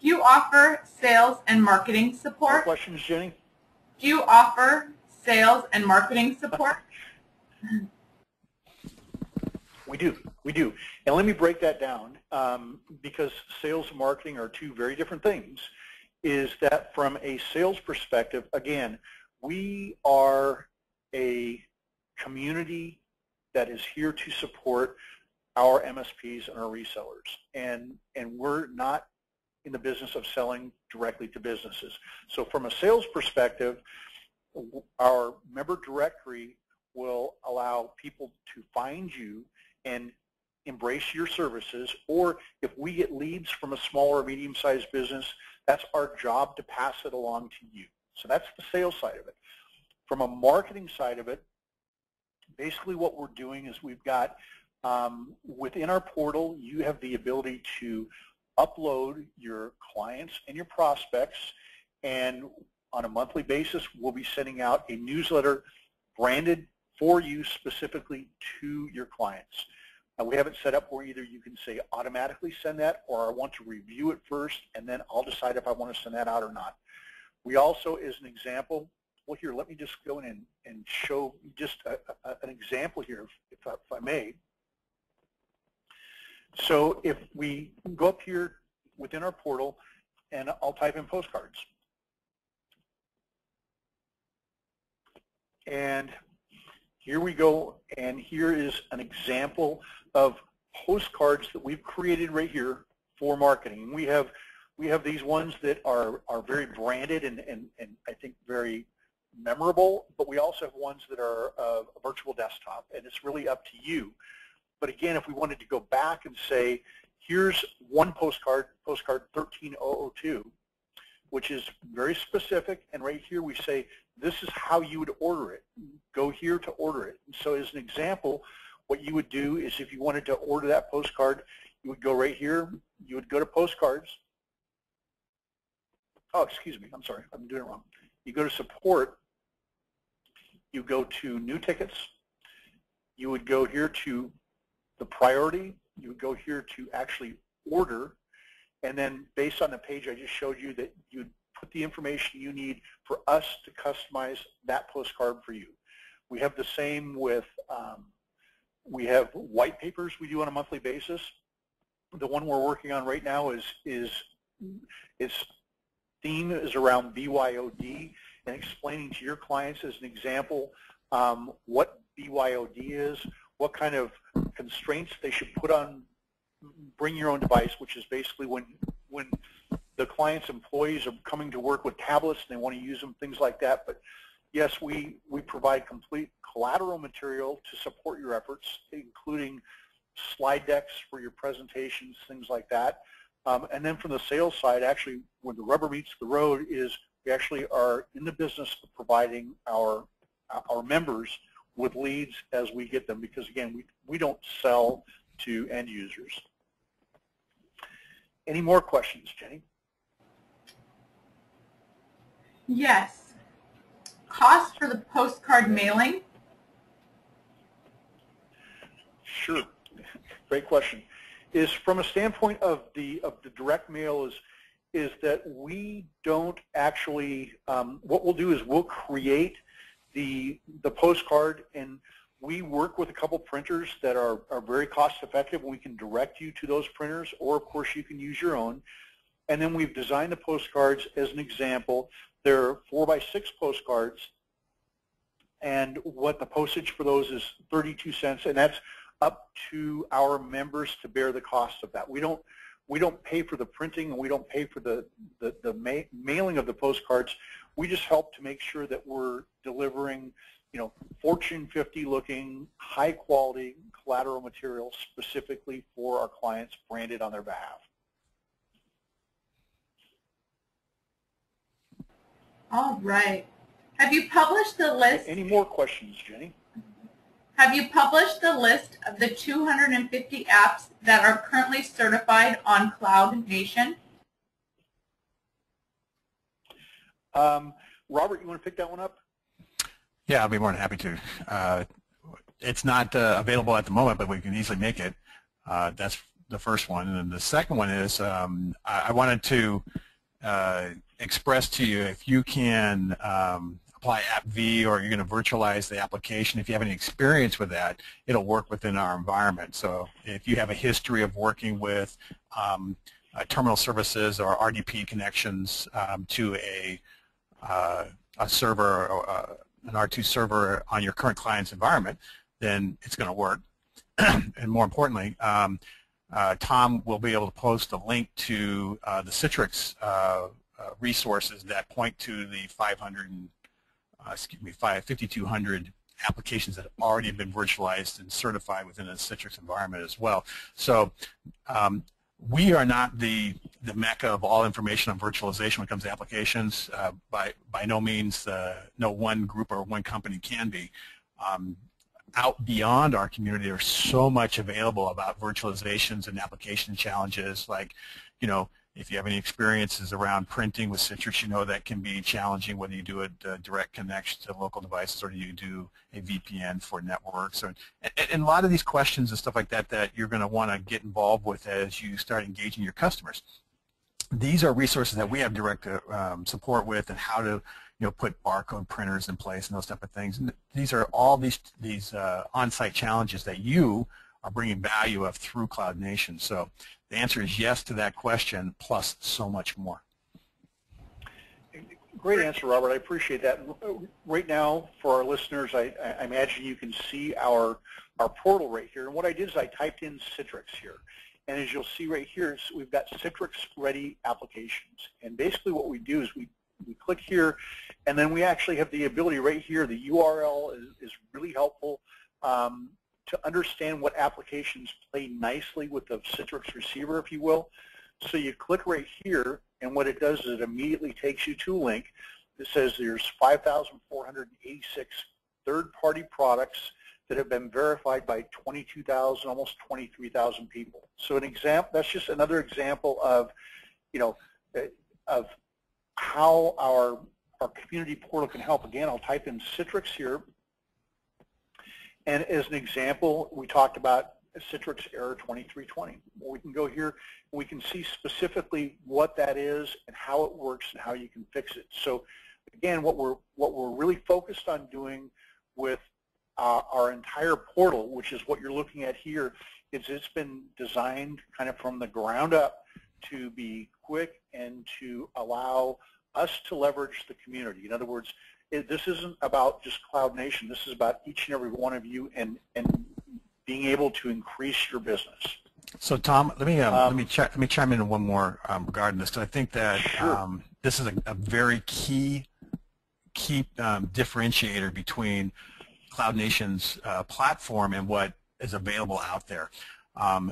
Do you offer sales and marketing support? More questions, Jenny? Do you offer sales and marketing support? We do. We do. And let me break that down because sales and marketing are two very different things. Is that from a sales perspective, again, we are a community that is here to support our MSPs and our resellers. And we're not in the business of selling directly to businesses. So from a sales perspective, our member directory will allow people to find you and embrace your services, or if we get leads from a small or medium-sized business, that's our job to pass it along to you. So that's the sales side of it. From a marketing side of it, basically what we're doing is we've got, within our portal, you have the ability to upload your clients and your prospects, and on a monthly basis, we'll be sending out a newsletter branded for you specifically to your clients. We have it set up where either you can say automatically send that, or I want to review it first, and then I'll decide if I want to send that out or not. We also, as an example, well here, let me just go in and show just an example here, if I may. So if we go up here within our portal, and I'll type in postcards. And here we go, and here is an example of postcards that we've created right here for marketing. We have these ones that are very branded and I think very memorable, but we also have ones that are a virtual desktop, and it's really up to you. But again, if we wanted to go back and say, here's one postcard, postcard 13002, which is very specific, and right here we say, this is how you would order it. Go here to order it. And so as an example, What you would do is if you wanted to order that postcard, you would go right here. You would go to postcards. Oh, excuse me. I'm sorry. I'm doing it wrong. You go to support. You go to new tickets. You would go here to the priority. You would go here to actually order. And then based on the page I just showed you, that you'd put the information you need for us to customize that postcard for you. We have the same with, we have white papers we do on a monthly basis. The one we're working on right now is its theme is around BYOD and explaining to your clients as an example what BYOD is, what kind of constraints they should put on bring your own device, which is basically when the client's employees are coming to work with tablets and they want to use them, things like that. But yes, we provide complete collateral material to support your efforts, including slide decks for your presentations, things like that. And then from the sales side, actually, when the rubber meets the road is we actually are in the business of providing our members with leads as we get them, because again, we don't sell to end users. Any more questions, Jenny? Yes. Cost for the postcard mailing? Sure. Great question. Is from a standpoint of the direct mail is that we don't actually what we'll do is we'll create the postcard, and we work with a couple printers that are very cost-effective. We can direct you to those printers, or of course you can use your own. And then we've designed the postcards as an example. They're 4x6 postcards, and what the postage for those is 32 cents, and that's up to our members to bear the cost of that. We don't pay for the printing, and we don't pay for the mailing of the postcards. We just help to make sure that we're delivering, you know, Fortune 50 looking, high quality collateral material specifically for our clients branded on their behalf. All right. Have you published the list? Any more questions, Jenny? Have you published the list of the 250 apps that are currently certified on Cloud Nation? Robert, you want to pick that one up? Yeah, I'll be more than happy to. It's not available at the moment, but we can easily make it. That's the first one. And then the second one is I wanted to express to you if you can apply AppV, or you're going to virtualize the application. If you have any experience with that, it'll work within our environment. So if you have a history of working with terminal services or RDP connections to a server or an R2 server on your current client's environment, then it's going to work. And more importantly, Tom will be able to post a link to the Citrix resources that point to the 5,200 applications that have already been virtualized and certified within a Citrix environment as well. So we are not the mecca of all information on virtualization when it comes to applications. By no means, no one group or one company can be. Out beyond our community, there's so much available about virtualizations and application challenges. Like, you know, if you have any experiences around printing with Citrix, you know that can be challenging whether you do a direct connection to local devices or you do a VPN for networks. And a lot of these questions and stuff like that that you're going to want to get involved with as you start engaging your customers. These are resources that we have direct support with, and how to, you know, put barcode printers in place and those type of things. And these are all these on-site challenges that you are bringing value of through Cloud Nation. So the answer is yes to that question, plus so much more. Great answer, Robert. I appreciate that. Right now, for our listeners, I imagine you can see our portal right here. And what I did is I typed in Citrix here. And as you'll see right here, we've got Citrix-ready applications. And basically what we do is we click here, and then we actually have the ability right here. The URL is really helpful to understand what applications play nicely with the Citrix receiver, if you will. So you click right here, and what it does is it immediately takes you to a link that says there's 5,486 third-party products that have been verified by 22,000, almost 23,000 people. So an example, that's just another example of, you know, of how our community portal can help. Again, I'll type in Citrix here. And as an example, we talked about Citrix error 2320. We can go here and we can see specifically what that is and how it works and how you can fix it. So again, what we're really focused on doing with our entire portal, which is what you're looking at here, is it's been designed kind of from the ground up to be quick and to allow us to leverage the community. In other words, this isn't about just Cloud Nation. This is about each and every one of you and being able to increase your business. So Tom, let me chime in one more regarding this. I think that sure. This is a very key differentiator between Cloud Nation's platform and what is available out there.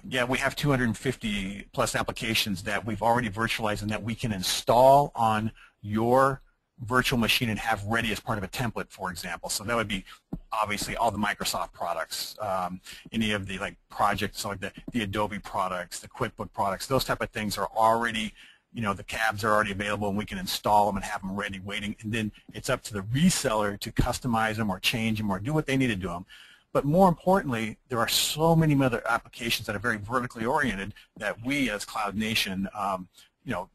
Yeah, we have 250 plus applications that we've already virtualized and that we can install on your virtual machine and have ready as part of a template, for example. So that would be obviously all the Microsoft products, any of the like projects like the Adobe products, the QuickBook products, those type of things are already, you know, the cabs are already available and we can install them and have them ready waiting, and then it's up to the reseller to customize them or change them or do what they need to do them. But more importantly, there are so many other applications that are very vertically oriented that we as Cloud Nation, you know,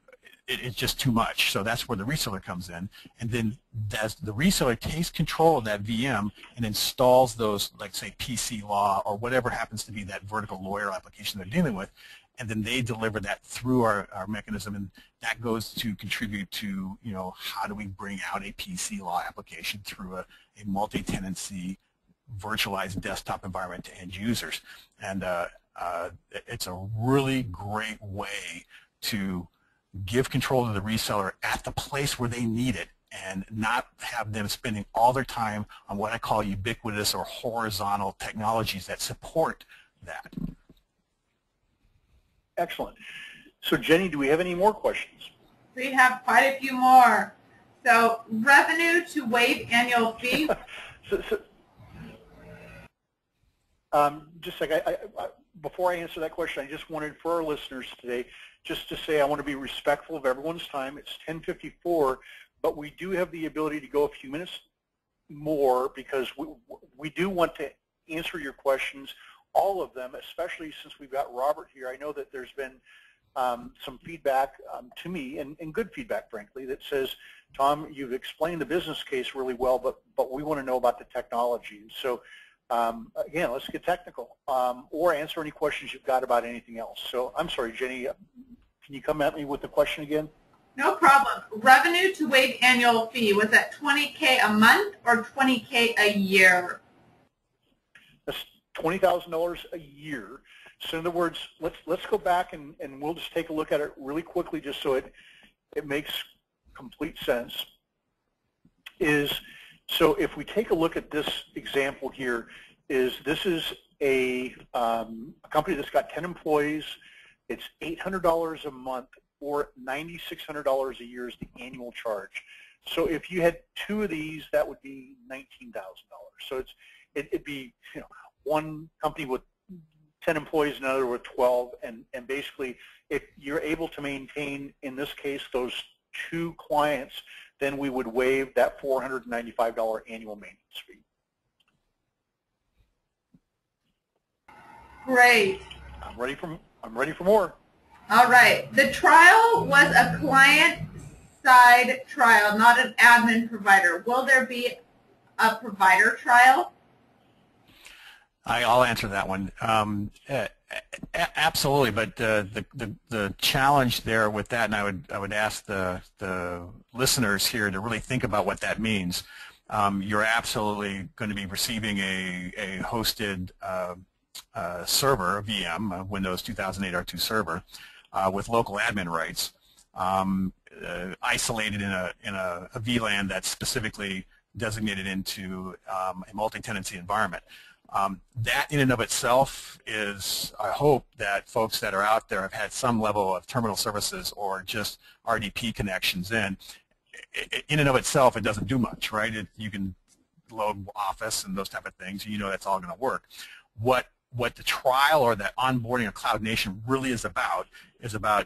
it's just too much. So that's where the reseller comes in, and then as the reseller takes control of that VM and installs those, like say PC Law or whatever happens to be that vertical lawyer application they're dealing with, and then they deliver that through our mechanism, and that goes to contribute to, you know, how do we bring out a PC Law application through a multi-tenancy virtualized desktop environment to end users. And it's a really great way to give control to the reseller at the place where they need it and not have them spending all their time on what I call ubiquitous or horizontal technologies that support that. Excellent. So Jenny, do we have any more questions? We have quite a few more. So revenue to waive annual fee. Just like I before I answer that question, I just wanted for our listeners today just to say I want to be respectful of everyone's time. It's 10:54, but we do have the ability to go a few minutes more because we do want to answer your questions, all of them, especially since we've got Robert here. I know that there's been some feedback to me, and good feedback, frankly, that says, Tom, you've explained the business case really well, but we want to know about the technology. So again, let's get technical or answer any questions you've got about anything else. So I'm sorry, Jenny, can you come at me with the question again? No problem. Revenue to waive annual fee, was that $20K a month or $20K a year? That's $20,000 a year. So in other words, let's go back and we'll just take a look at it really quickly just so it makes complete sense. So if we take a look at this example here, this is a company that's got 10 employees. It's $800 a month or $9,600 a year is the annual charge. So if you had two of these, that would be $19,000. So it'd be, you know, one company with 10 employees, another with 12, and basically if you're able to maintain, in this case, those two clients, then we would waive that $495 annual maintenance fee. Great. I'm ready for more. All right. The trial was a client-side trial, not an admin provider. Will there be a provider trial? I'll answer that one. Absolutely, but the challenge there with that, and I would ask the listeners here to really think about what that means. You're absolutely going to be receiving a hosted server, a VM, a Windows 2008 R2 server, with local admin rights, isolated in a VLAN that's specifically designated into a multi-tenancy environment. That in and of itself is, I hope that folks that are out there have had some level of terminal services or just RDP connections in. In and of itself, it doesn't do much, right? You can load Office and those type of things, you know that's all going to work. What the trial or the onboarding of Cloud Nation really is about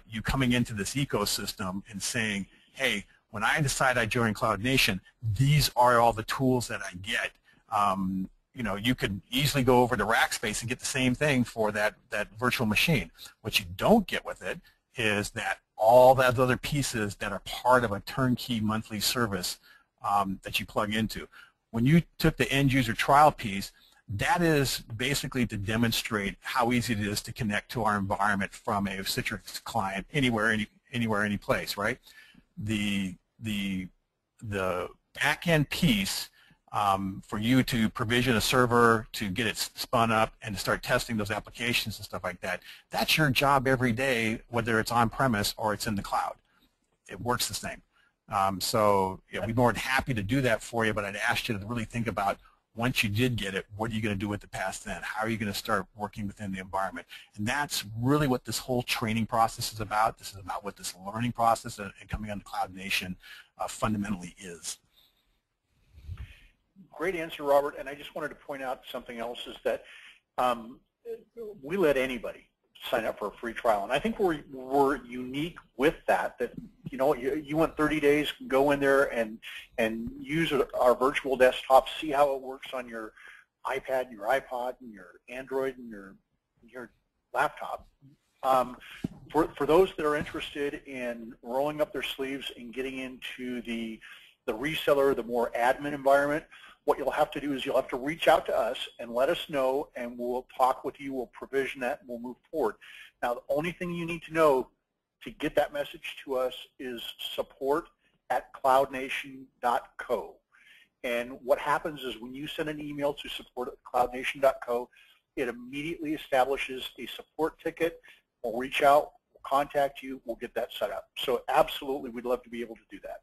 you coming into this ecosystem and saying, hey, when I decide I join Cloud Nation, these are all the tools that I get. You know, you could easily go over to Rackspace and get the same thing for that virtual machine. What you don't get with it is that all those other pieces that are part of a turnkey monthly service that you plug into. When you took the end user trial piece, that is basically to demonstrate how easy it is to connect to our environment from a Citrix client anywhere, any place, right? The back-end piece for you to provision a server, to get it spun up, and to start testing those applications and stuff like that, that's your job every day, whether it's on-premise or it's in the cloud. It works the same. So yeah, we'd be more than happy to do that for you, but I'd ask you to really think about, once you did get it, what are you going to do with the past then? How are you going to start working within the environment? And that's really what this whole training process is about. This is about what this learning process and coming onto Cloud Nation fundamentally is. Great answer, Robert. And I just wanted to point out something else is that we let anybody sign up for a free trial. And I think we're unique with that, you know, you want 30 days, go in there and use our virtual desktop, see how it works on your iPad and your iPod and your Android and your laptop. For those that are interested in rolling up their sleeves and getting into the reseller, the more admin environment, what you'll have to do is you'll have to reach out to us and let us know, and we'll talk with you, we'll provision that, and we'll move forward. Now, the only thing you need to know to get that message to us is support@cloudnation.co. And what happens is when you send an email to support@cloudnation.co, it immediately establishes a support ticket. We'll reach out, we'll contact you, we'll get that set up. So absolutely, we'd love to be able to do that.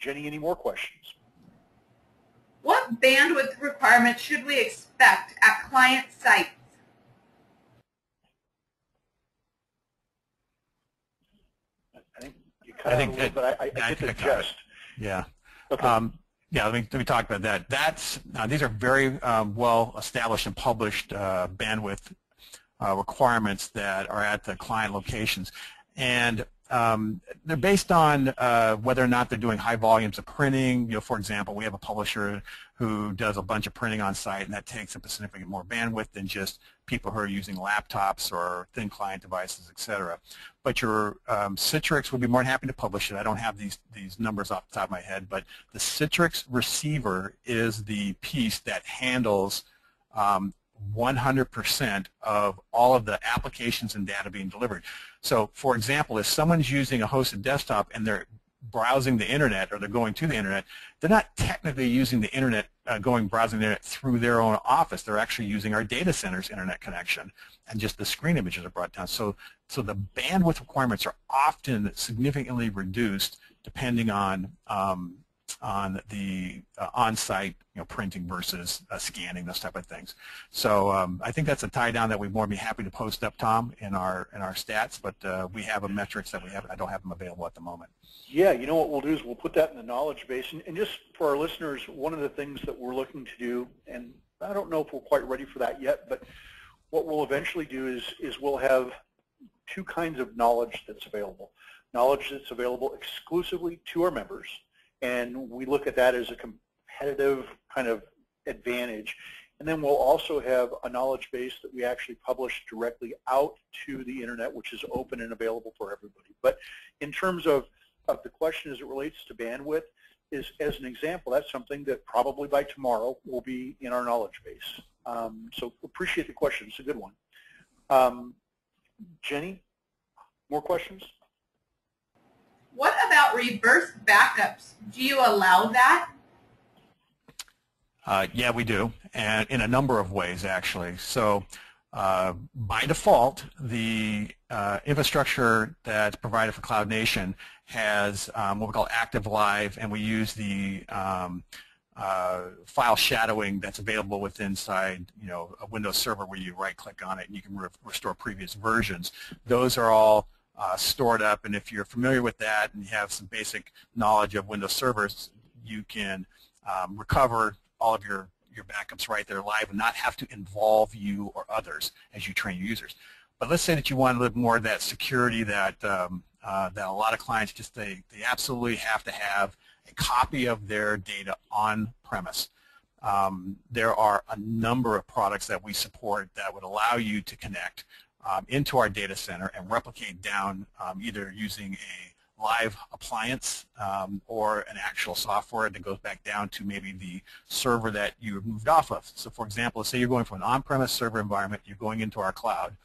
Jenny, any more questions? What bandwidth requirements should we expect at client sites? I think I got it. Yeah. Okay. Yeah, let me talk about that. These are very well established and published bandwidth requirements that are at the client locations. And they're based on whether or not they're doing high volumes of printing. You know, for example, we have a publisher who does a bunch of printing on site, and that takes up significantly more bandwidth than just people who are using laptops or thin client devices, etc. But your Citrix would be more than happy to publish it. I don't have these numbers off the top of my head, but the Citrix Receiver is the piece that handles 100% of all of the applications and data being delivered. So, for example, if someone's using a hosted desktop and they're browsing the internet or they're going to the internet, they're not technically using the internet, browsing the internet through their own office. They're actually using our data center's internet connection, and just the screen images are brought down. So the bandwidth requirements are often significantly reduced depending on the on-site, you know, printing versus scanning, those type of things. So I think that's a tie down that we'd more be happy to post up, Tom, in our stats. But we have a metrics that we have. I don't have them available at the moment. Yeah, you know what we'll do is we'll put that in the knowledge base. And just for our listeners, one of the things that we're looking to do, and I don't know if we're quite ready for that yet, but what we'll eventually do is we'll have two kinds of knowledge that's available. Knowledge that's available exclusively to our members. And we look at that as a competitive kind of advantage. And then we'll also have a knowledge base that we actually publish directly out to the internet, which is open and available for everybody. But in terms of the question as it relates to bandwidth, is as an example, that's something that probably by tomorrow will be in our knowledge base. So appreciate the question. It's a good one. Jenny, more questions? What about reverse backups? Do you allow that? Yeah, we do, and in a number of ways, actually. So by default, the infrastructure that's provided for Cloud Nation has what we call active live, and we use the file shadowing that's available within inside, you know, a Windows server where you right-click on it and you can restore previous versions. Those are all stored up, and if you're familiar with that and you have some basic knowledge of Windows servers, you can recover all of your backups right there live and not have to involve you or others as you train your users. But let's say that you want a little more of that security that, that a lot of clients just, they absolutely have to have a copy of their data on-premise. There are a number of products that we support that would allow you to connect into our data center and replicate down either using a live appliance or an actual software that goes back down to maybe the server that you moved off of. So for example, let's say you're going from an on-premise server environment, you're going into our cloud.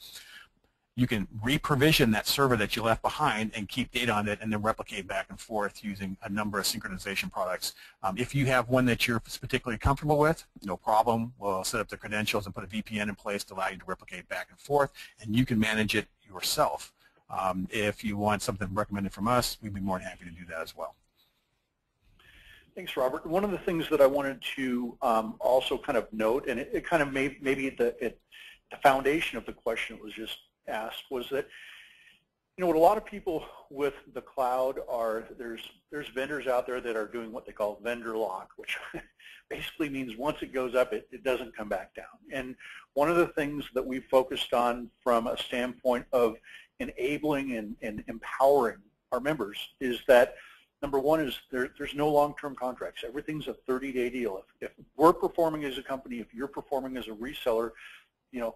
You can reprovision that server that you left behind and keep data on it and then replicate back and forth using a number of synchronization products. If you have one that you're particularly comfortable with, no problem. We'll set up the credentials and put a VPN in place to allow you to replicate back and forth, and you can manage it yourself. If you want something recommended from us, we'd be more than happy to do that as well. Thanks, Robert. One of the things that I wanted to also kind of note, and it kind of maybe the foundation of the question was just asked, was that, you know, what a lot of people with the cloud are, there's vendors out there that are doing what they call vendor lock, which basically means once it goes up, it doesn't come back down. And one of the things that we focused on from a standpoint of enabling and empowering our members is that, number one, is there's no long-term contracts. Everything's a 30-day deal. If we're performing as a company, if you're performing as a reseller, you know,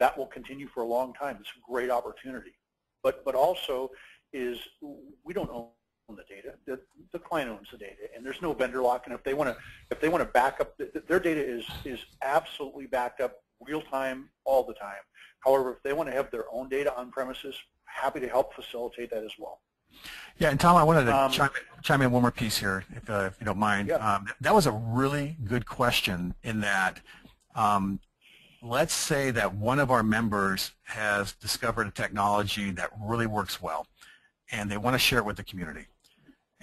that will continue for a long time. It's a great opportunity. But also is we don't own the data. The client owns the data, and there's no vendor lock. And if they want to back up, their data is absolutely backed up real time all the time. However, if they want to have their own data on premises, happy to help facilitate that as well. Yeah, and Tom, I wanted to chime in one more piece here, if you don't mind. Yeah. That was a really good question in that. Let's say that one of our members has discovered a technology that really works well, and they want to share it with the community.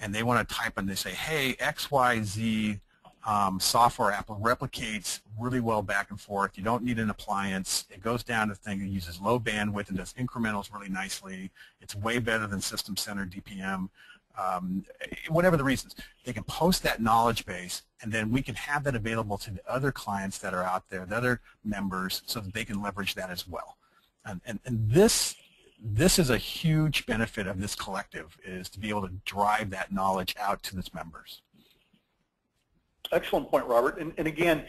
And they want to type in, they say, hey, XYZ software app replicates really well back and forth. You don't need an appliance. It goes down to thing that uses low bandwidth and does incrementals really nicely. It's way better than System Center DPM. Whatever the reasons, they can post that knowledge base, and then we can have that available to the other clients that are out there, the other members, so that they can leverage that as well. And this is a huge benefit of this collective, is to be able to drive that knowledge out to its members. Excellent point, Robert. And again,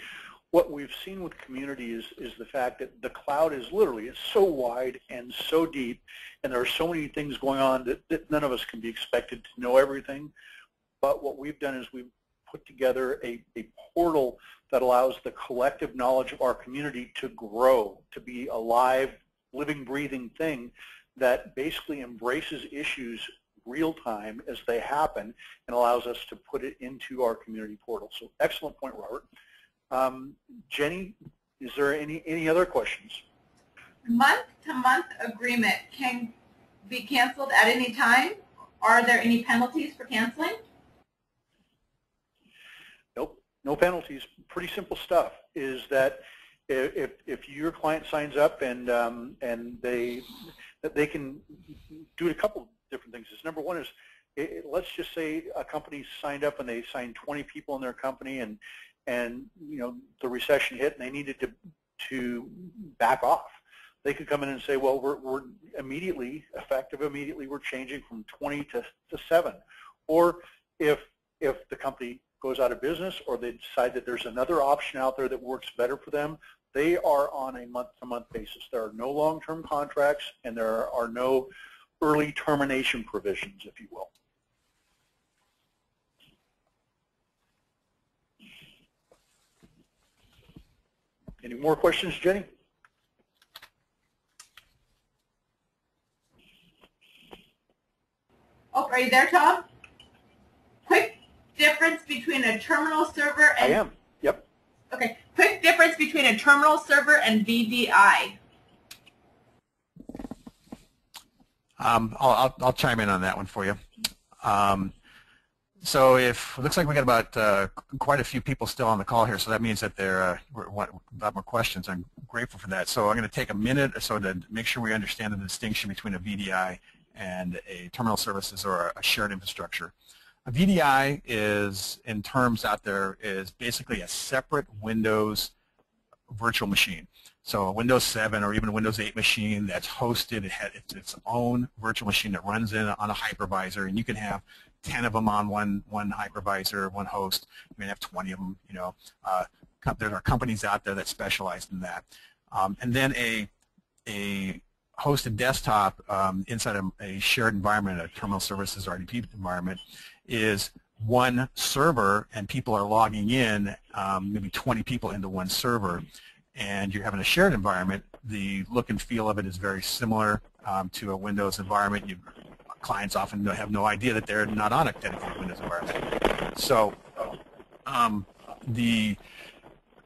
what we've seen with community is the fact that the cloud is literally, it's so wide and so deep, and there are so many things going on that none of us can be expected to know everything. But what we've done is we've put together a portal that allows the collective knowledge of our community to grow, to be a live, living, breathing thing that basically embraces issues real time as they happen and allows us to put it into our community portal. So excellent point, Robert. Jenny, is there any other questions? Month-to-month agreement can be canceled at any time. Are there any penalties for canceling? Nope, no penalties. Pretty simple stuff is that if your client signs up and they can do a couple different things. Number one is, let's just say a company signed up and they signed 20 people in their company, and you know, the recession hit and they needed to back off. They could come in and say, well, we're immediately, effective immediately, we're changing from 20 to 7. Or if the company goes out of business or they decide that there's another option out there that works better for them, they are on a month-to-month basis. There are no long-term contracts, and there are no early termination provisions, if you will. Any more questions, Jenny? Oh, are you there, Tom? Quick difference between a terminal server and... I am, yep. Okay, quick difference between a terminal server and VDI. I'll chime in on that one for you. So it looks like we got about quite a few people still on the call here, so that means that there are a lot more questions. I'm grateful for that. So I'm going to take a minute or so to make sure we understand the distinction between a VDI and a terminal services or a shared infrastructure. A VDI is, in terms out there, is basically a separate Windows virtual machine. So a Windows 7 or even a Windows 8 machine that's hosted, it has its own virtual machine that runs in on a hypervisor, and you can have 10 of them on one hypervisor, one host. You may have 20 of them. You know, there are companies out there that specialize in that. And then a hosted desktop inside a shared environment, a Terminal Services RDP environment, is one server, and people are logging in, maybe 20 people into one server, and you're having a shared environment. The look and feel of it is very similar to a Windows environment. Clients often have no idea that they're not on a dedicated Windows environment. So the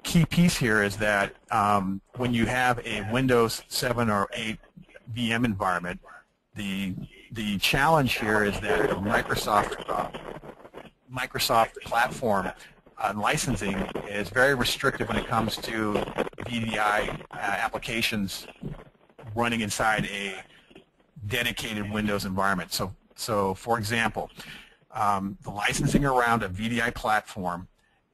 key piece here is that when you have a Windows 7 or 8 VM environment, the challenge here is that the Microsoft platform on licensing is very restrictive when it comes to VDI applications running inside a dedicated Windows environment. So for example, the licensing around a VDI platform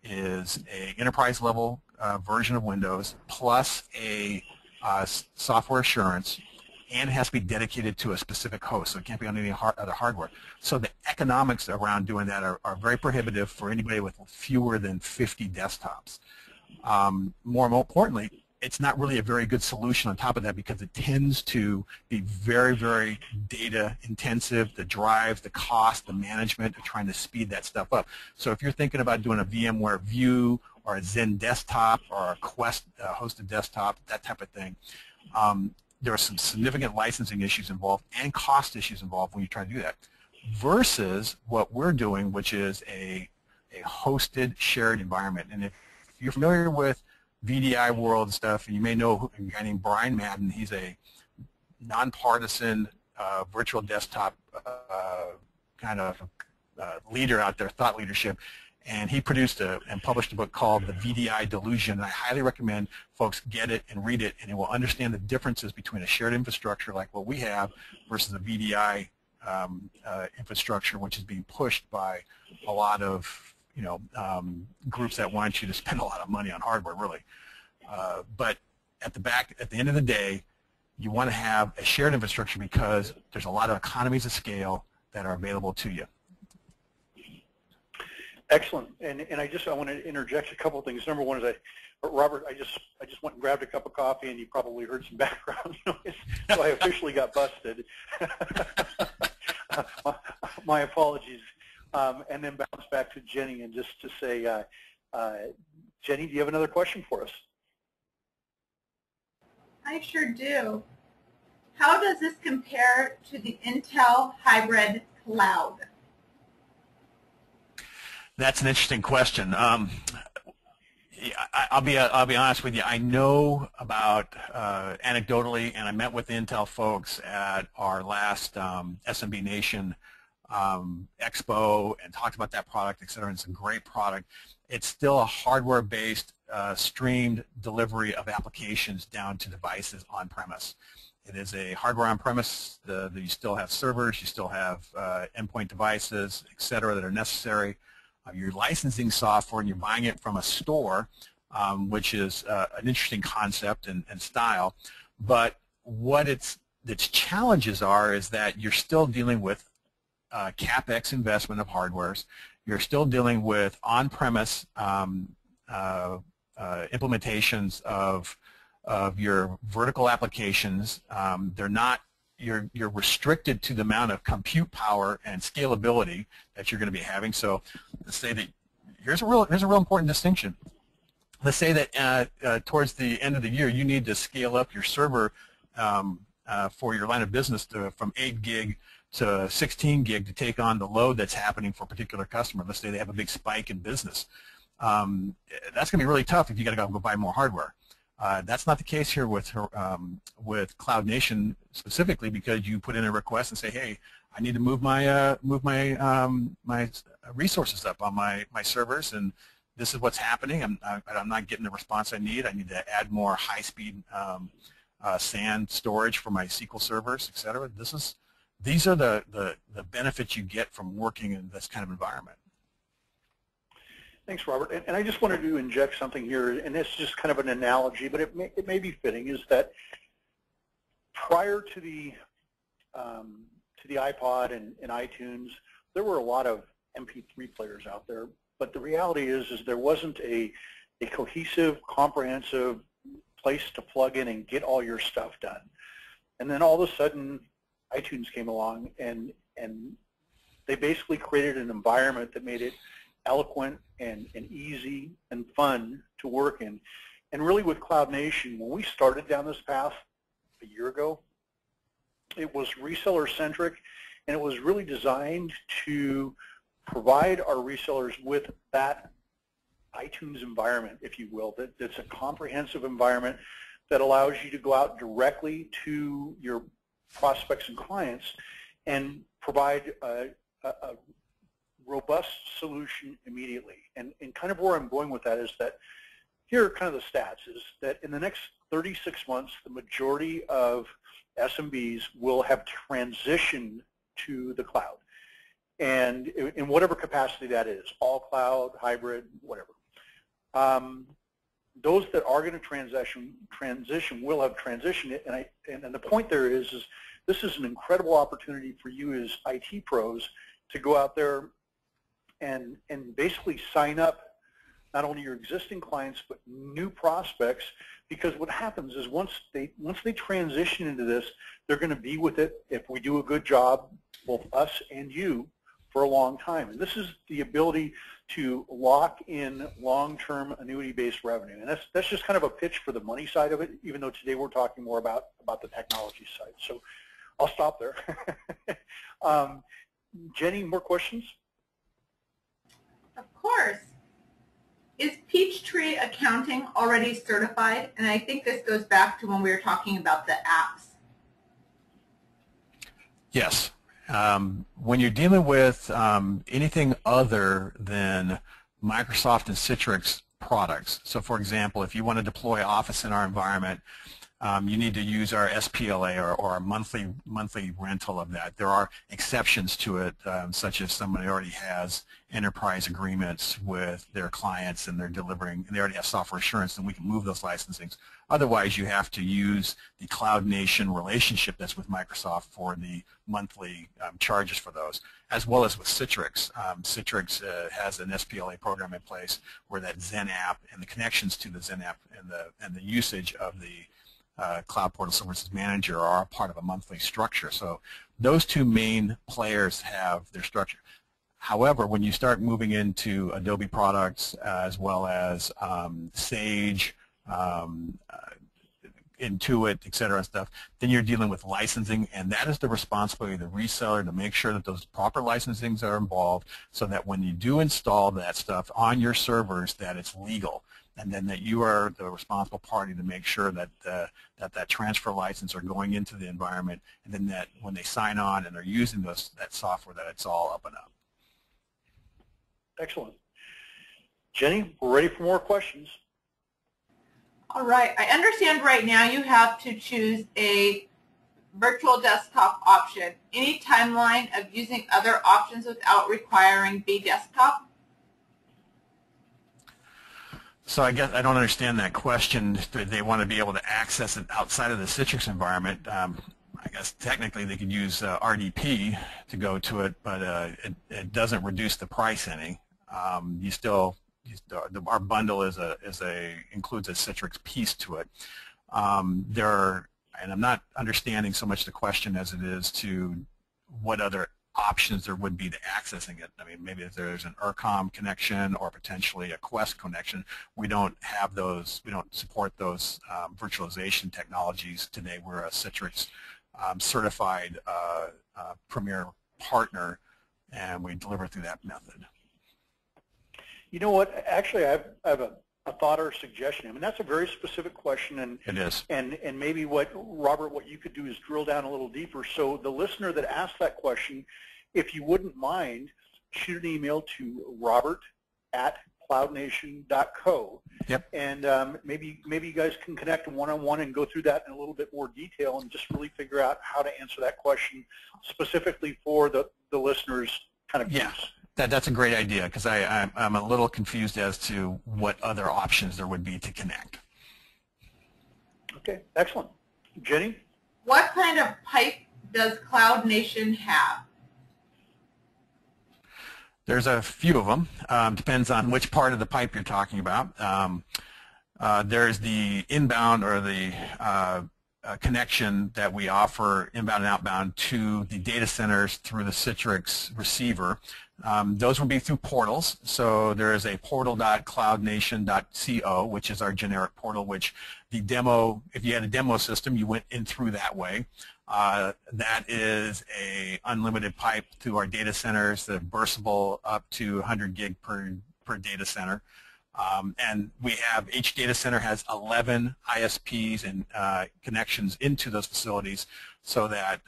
is an enterprise-level version of Windows plus a software assurance, and it has to be dedicated to a specific host, so it can't be on any other hardware. So the economics around doing that are very prohibitive for anybody with fewer than 50 desktops. More importantly, it's not really a very good solution on top of that, because it tends to be very, very data intensive, the drive, the cost, the management, trying to speed that stuff up. So if you're thinking about doing a VMware View or a Xen desktop or a Quest hosted desktop, that type of thing, there are some significant licensing issues involved and cost issues involved when you try to do that, versus what we're doing, which is a hosted shared environment. And if you're familiar with VDI world stuff, and you may know a guy named Brian Madden. He's a nonpartisan virtual desktop kind of leader out there, thought leadership. And he produced and published a book called The VDI Delusion. And I highly recommend folks get it and read it, and it will understand the differences between a shared infrastructure like what we have versus a VDI infrastructure, which is being pushed by a lot of groups that want you to spend a lot of money on hardware, really. But at the end of the day, you want to have a shared infrastructure because there's a lot of economies of scale that are available to you. Excellent, and I want to interject a couple of things. Number one is, Robert, I just went and grabbed a cup of coffee, and you probably heard some background noise, so I officially got busted. My apologies, and then bounce back to Jenny, and just to say, Jenny, do you have another question for us? I sure do. How does this compare to the Intel hybrid cloud? That's an interesting question. I'll be honest with you. I know about anecdotally, and I met with the Intel folks at our last SMB Nation expo and talked about that product, et cetera. And it's a great product. It's still a hardware-based streamed delivery of applications down to devices on premise. It is a hardware on-premise. You still have servers, you still have endpoint devices, et cetera, that are necessary. You're licensing software and you're buying it from a store, which is an interesting concept and style. But what its challenges are is that you're still dealing with CapEx investment of hardwares. You're still dealing with on-premise implementations of your vertical applications. They're not. You're restricted to the amount of compute power and scalability that you're going to be having. So let's say that here's a real important distinction. Let's say that towards the end of the year you need to scale up your server for your line of business from 8 gig to 16 gig to take on the load that's happening for a particular customer. Let's say they have a big spike in business. That's going to be really tough if you got to go buy more hardware. That's not the case here with Cloud Nation specifically, because you put in a request and say, "Hey, I need to move my resources up on my servers, and this is what's happening. I'm not getting the response I need. I need to add more high-speed SAN storage for my SQL servers, etc." This is these are the benefits you get from working in this kind of environment. Thanks, Robert. And I just wanted to inject something here, and it's just kind of an analogy, but it may be fitting, is that prior to the iPod and iTunes, there were a lot of MP3 players out there, but the reality is there wasn't a cohesive, comprehensive place to plug in and get all your stuff done. And then all of a sudden, iTunes came along, and they basically created an environment that made it eloquent and easy and fun to work in. And really with Cloud Nation, when we started down this path a year ago, it was reseller-centric, and it was really designed to provide our resellers with that iTunes environment, if you will, that's a comprehensive environment that allows you to go out directly to your prospects and clients and provide a robust solution immediately. And kind of where I'm going with that is that here are kind of the stats, is that in the next 36 months, the majority of SMBs will have transitioned to the cloud, and in whatever capacity that is, all cloud, hybrid, whatever. Those that are going to transition will have transitioned it, and the point there is this is an incredible opportunity for you as IT pros to go out there and basically sign up not only your existing clients but new prospects, because what happens is once they transition into this, they're going to be with it, if we do a good job, both us and you, for a long time. And this is the ability to lock in long-term annuity-based revenue. And that's just kind of a pitch for the money side of it, even though today we're talking more about the technology side. So I'll stop there. Jenny, more questions? Of course. Is Peachtree Accounting already certified? And I think this goes back to when we were talking about the apps. Yes. When you're dealing with anything other than Microsoft and Citrix products, so for example, if you want to deploy Office in our environment, you need to use our SPLA or a monthly rental of that. There are exceptions to it, such as somebody already has enterprise agreements with their clients and they're delivering, and they already have software assurance, then we can move those licensings. Otherwise, you have to use the Cloud Nation relationship that's with Microsoft for the monthly charges for those, as well as with Citrix. Citrix has an SPLA program in place where that XenApp and the connections to the XenApp and the usage of the Cloud Portal Services Manager are part of a monthly structure. So those two main players have their structure. However, when you start moving into Adobe products as well as Sage, Intuit, et cetera, and stuff, then you're dealing with licensing, and that is the responsibility of the reseller to make sure that those proper licensings are involved so that when you do install that stuff on your servers, that it's legal. And then that you are the responsible party to make sure that that transfer license are going into the environment, and then that when they sign on and they're using that software, that it's all up and up. Excellent. Jenny, we're ready for more questions. All right. I understand right now you have to choose a virtual desktop option. Any timeline of using other options without requiring vDesktop? So I guess I don't understand that question. They want to be able to access it outside of the Citrix environment. I guess technically they could use RDP to go to it, but it doesn't reduce the price any. Our bundle includes a Citrix piece to it. And I'm not understanding so much the question as it is to what other options there would be to accessing it. I mean, maybe if there's an ERCOM connection or potentially a Quest connection, we don't have those, we don't support those virtualization technologies today. We're a Citrix certified premier partner, and we deliver through that method. You know what, actually I have a thought or a suggestion. I mean, that's a very specific question, and it is. And maybe what, Robert, what you could do is drill down a little deeper. So the listener that asked that question, if you wouldn't mind, shoot an email to Robert at cloudnation.co. Yep. And maybe you guys can connect one-on-one and go through that in a little bit more detail and just really figure out how to answer that question specifically for the listeners' kind of use. Yeah. That's a great idea, because I'm a little confused as to what other options there would be to connect. Okay, excellent. Jenny? What kind of pipe does Cloud Nation have? There's a few of them. Depends on which part of the pipe you're talking about. There's the inbound or the connection that we offer inbound and outbound to the data centers through the Citrix Receiver. Those will be through portals. So there is a portal.cloudnation.co, which is our generic portal, which the demo, if you had a demo system, you went in through that way. That is an unlimited pipe through our data centers that are burstable up to 100 gig per data center. And we have, each data center has 11 ISPs and connections into those facilities, so that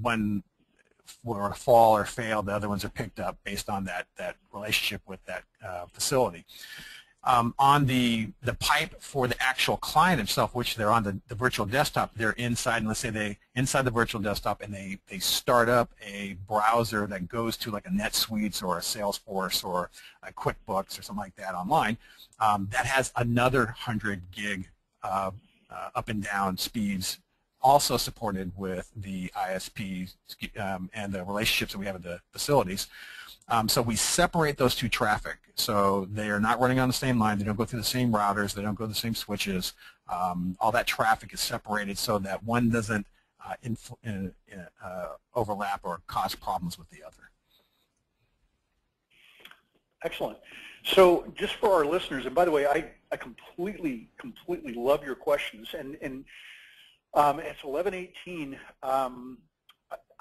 one will fall or fail, the other ones are picked up based on that relationship with that facility. On the pipe for the actual client itself, which they're on the virtual desktop, they're inside, and let's say they inside the virtual desktop, and they start up a browser that goes to like a NetSuite or a Salesforce or a QuickBooks or something like that online, that has another 100 gig up and down speeds, also supported with the ISPs and the relationships that we have at the facilities. So we separate those two traffic. So they are not running on the same line. They don't go through the same routers. They don't go to the same switches. All that traffic is separated so that one doesn't overlap or cause problems with the other. Excellent. So just for our listeners, and by the way, I completely love your questions. And it's 11:18.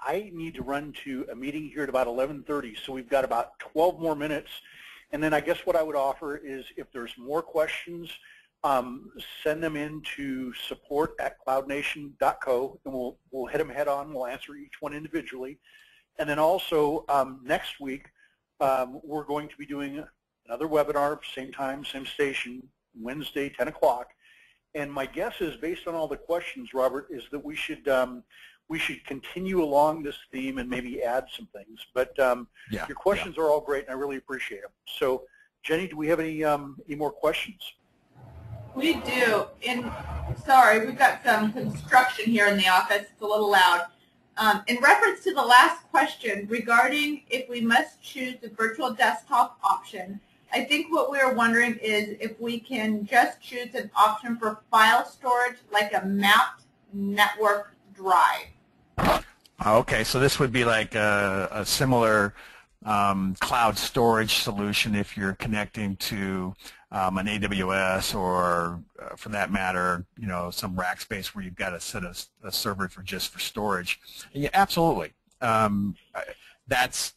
I need to run to a meeting here at about 11:30, so we've got about 12 more minutes. And then I guess what I would offer is, if there's more questions, send them in to support@cloudnation.co, and we'll hit them head on. We'll answer each one individually. And then also next week, we're going to be doing another webinar, same time, same station, Wednesday, 10 o'clock. And my guess is, based on all the questions, Robert, is that we should continue along this theme and maybe add some things. But your questions are all great, and I really appreciate them. So, Jenny, do we have any more questions? We do. And sorry, we've got some construction here in the office. It's a little loud. In reference to the last question regarding if we must choose the virtual desktop option, I think what we're wondering is if we can just choose an option for file storage, like a mapped network drive. Okay, so this would be like a similar cloud storage solution if you're connecting to an AWS or, for that matter, some Rackspace where you've got to set a server for storage. Yeah, absolutely. That's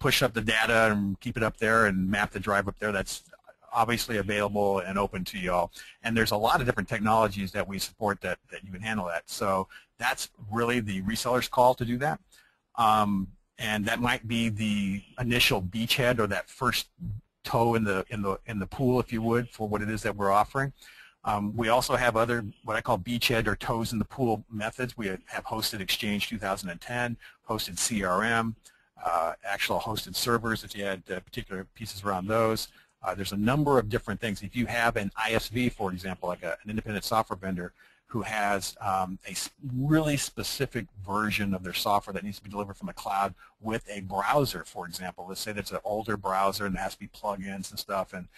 push up the data and keep it up there and map the drive up there. That's obviously available and open to you all. And there's a lot of different technologies that we support that you can handle that. So that's really the reseller's call to do that. And that might be the initial beachhead, or that first toe in the pool, if you would, for what it is that we're offering. We also have other, what I call beachhead or toes in the pool methods. We have hosted Exchange 2010, hosted CRM, actual hosted servers if you had particular pieces around those. There's a number of different things. If you have an ISV, for example, like an independent software vendor, who has a really specific version of their software that needs to be delivered from the cloud with a browser, for example. Let's say that's an older browser and it has to be plugins and stuff, and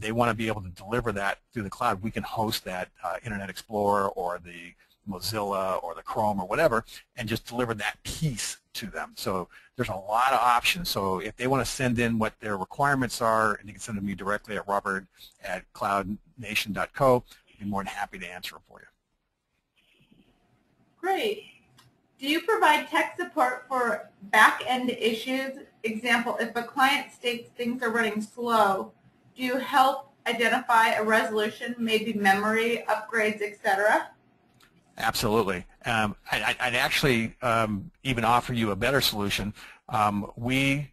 they want to be able to deliver that through the cloud. We can host that Internet Explorer or the Mozilla or the Chrome or whatever, and just deliver that piece to them. So there's a lot of options. So if they want to send in what their requirements are, and they can send them to me directly at robert@cloudnation.co, be more than happy to answer them for you. Great. Do you provide tech support for back-end issues? Example, if a client states things are running slow, do you help identify a resolution, maybe memory upgrades, etc.? Absolutely. I'd actually even offer you a better solution. We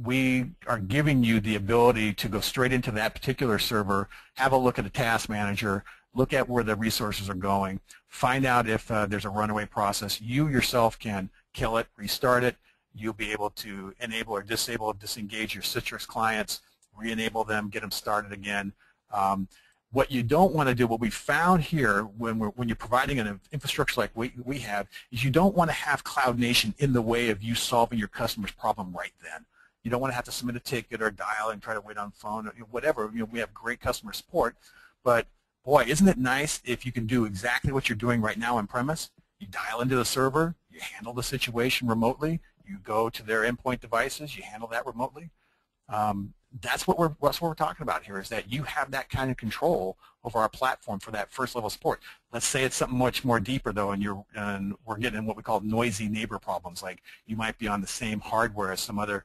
we are giving you the ability to go straight into that particular server, have a look at the task manager, look at where the resources are going, find out if there's a runaway process. You yourself can kill it, restart it. You'll be able to enable or disable, disengage your Citrix clients, re-enable them, get them started again. What you don't want to do, what we found here when you're providing an infrastructure like we have, is you don't want to have Cloud Nation in the way of you solving your customer's problem right then. You don't want to have to submit a ticket or dial and try to wait on the phone or whatever. You know, we have great customer support, but boy, isn't it nice if you can do exactly what you're doing right now on premise? You dial into the server, you handle the situation remotely, you go to their endpoint devices, you handle that remotely. That's what we're talking about here, is that you have that kind of control over our platform for that first level support. Let's say it's something much more deeper though, and we're getting what we call noisy neighbor problems. Like you might be on the same hardware as some other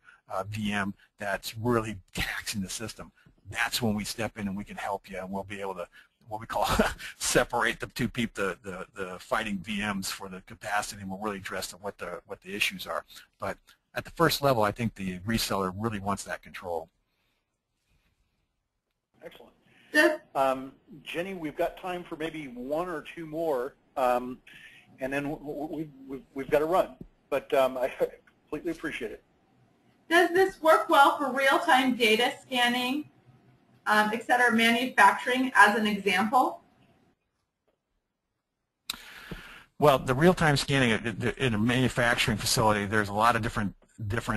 VM that's really taxing the system. That's when we step in and we can help you, and we'll be able to what we call separate the two people, the fighting VMs for the capacity, and we'll really address what the issues are. But at the first level, I think the reseller really wants that control. Excellent. Jenny, we've got time for maybe one or two more, and then we've got to run. But I completely appreciate it. Does this work well for real-time data scanning, et cetera, manufacturing as an example? Well, the real-time scanning in a manufacturing facility, there's a lot of different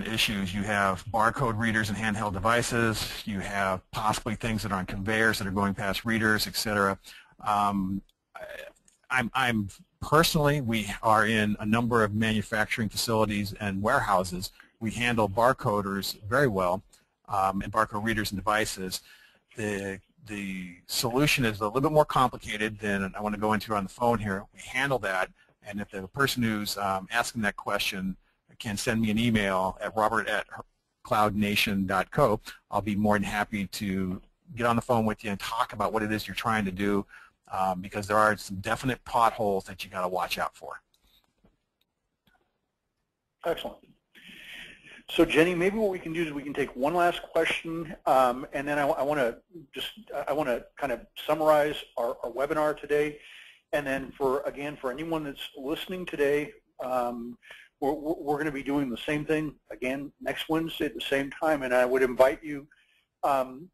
issues. You have barcode readers and handheld devices. You have possibly things that are on conveyors that are going past readers, et cetera. I'm personally, we are in a number of manufacturing facilities and warehouses. We handle barcoders very well, and barcode readers and devices. The solution is a little bit more complicated than I want to go into on the phone here. We handle that, and if the person who's asking that question can send me an email at robert@cloudnation.co. I'll be more than happy to get on the phone with you and talk about what it is you're trying to do, because there are some definite potholes that you got to watch out for. Excellent. So Jenny, maybe what we can do is we can take one last question, and then I want to kind of summarize our webinar today, and then for anyone that's listening today. We're going to be doing the same thing again next Wednesday at the same time, and I would invite you, to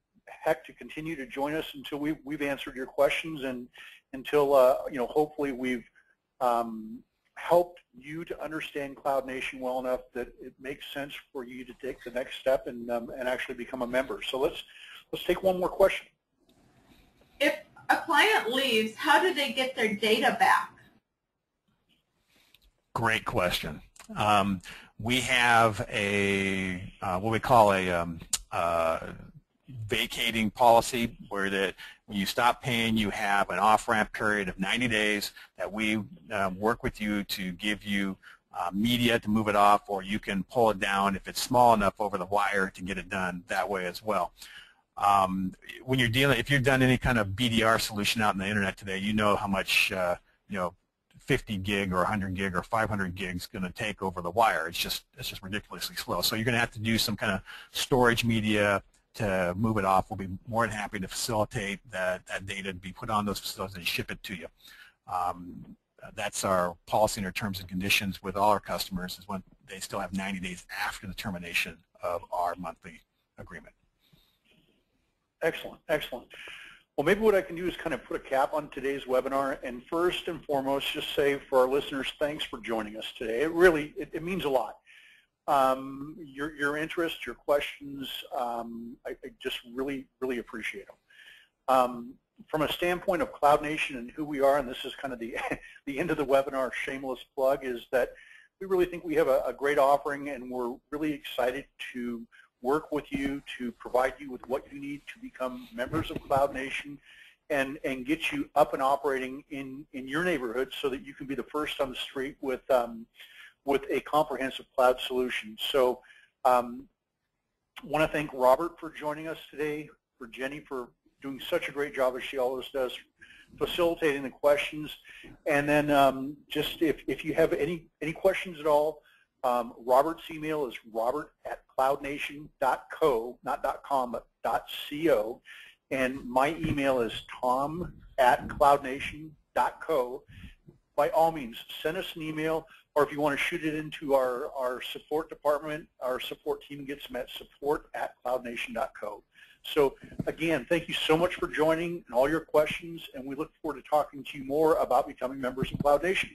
continue to join us until we've answered your questions, and until hopefully we've helped you to understand Cloud Nation well enough that it makes sense for you to take the next step and actually become a member. So let's take one more question. If a client leaves, how do they get their data back? Great question. We have a what we call a vacating policy, where that when you stop paying, you have an off-ramp period of 90 days that we work with you to give you media to move it off, or you can pull it down if it's small enough over the wire to get it done that way as well. When you're dealing, if you've done any kind of BDR solution out on the internet today, you know how much 50 gig or 100 gig or 500 gigs going to take over the wire. It's just ridiculously slow. So you're going to have to do some kind of storage media to move it off. We'll be more than happy to facilitate that data to be put on those facilities and ship it to you. That's our policy and our terms and conditions with all our customers, is when they still have 90 days after the termination of our monthly agreement. Excellent, excellent. Well, maybe what I can do is kind of put a cap on today's webinar, and first and foremost just say for our listeners, thanks for joining us today. It really, it means a lot. Your interest, your questions, I just really, really appreciate them. From a standpoint of Cloud Nation and who we are, and this is kind of the, the end of the webinar shameless plug, is that we really think we have a great offering, and we're really excited to work with you to provide you with what you need to become members of Cloud Nation and get you up and operating in your neighborhood, so that you can be the first on the street with a comprehensive cloud solution. So I want to thank Robert for joining us today, for Jenny for doing such a great job as she always does, facilitating the questions, and then just if you have any questions at all, Robert's email is robert@cloudnation.co. cloudnation.co, not .com, but .co. And my email is tom@cloudnation.co. By all means, send us an email, or if you want to shoot it into our support department, our support team gets them at support@cloudnation.co. So again, thank you so much for joining and all your questions, and we look forward to talking to you more about becoming members of Cloud Nation.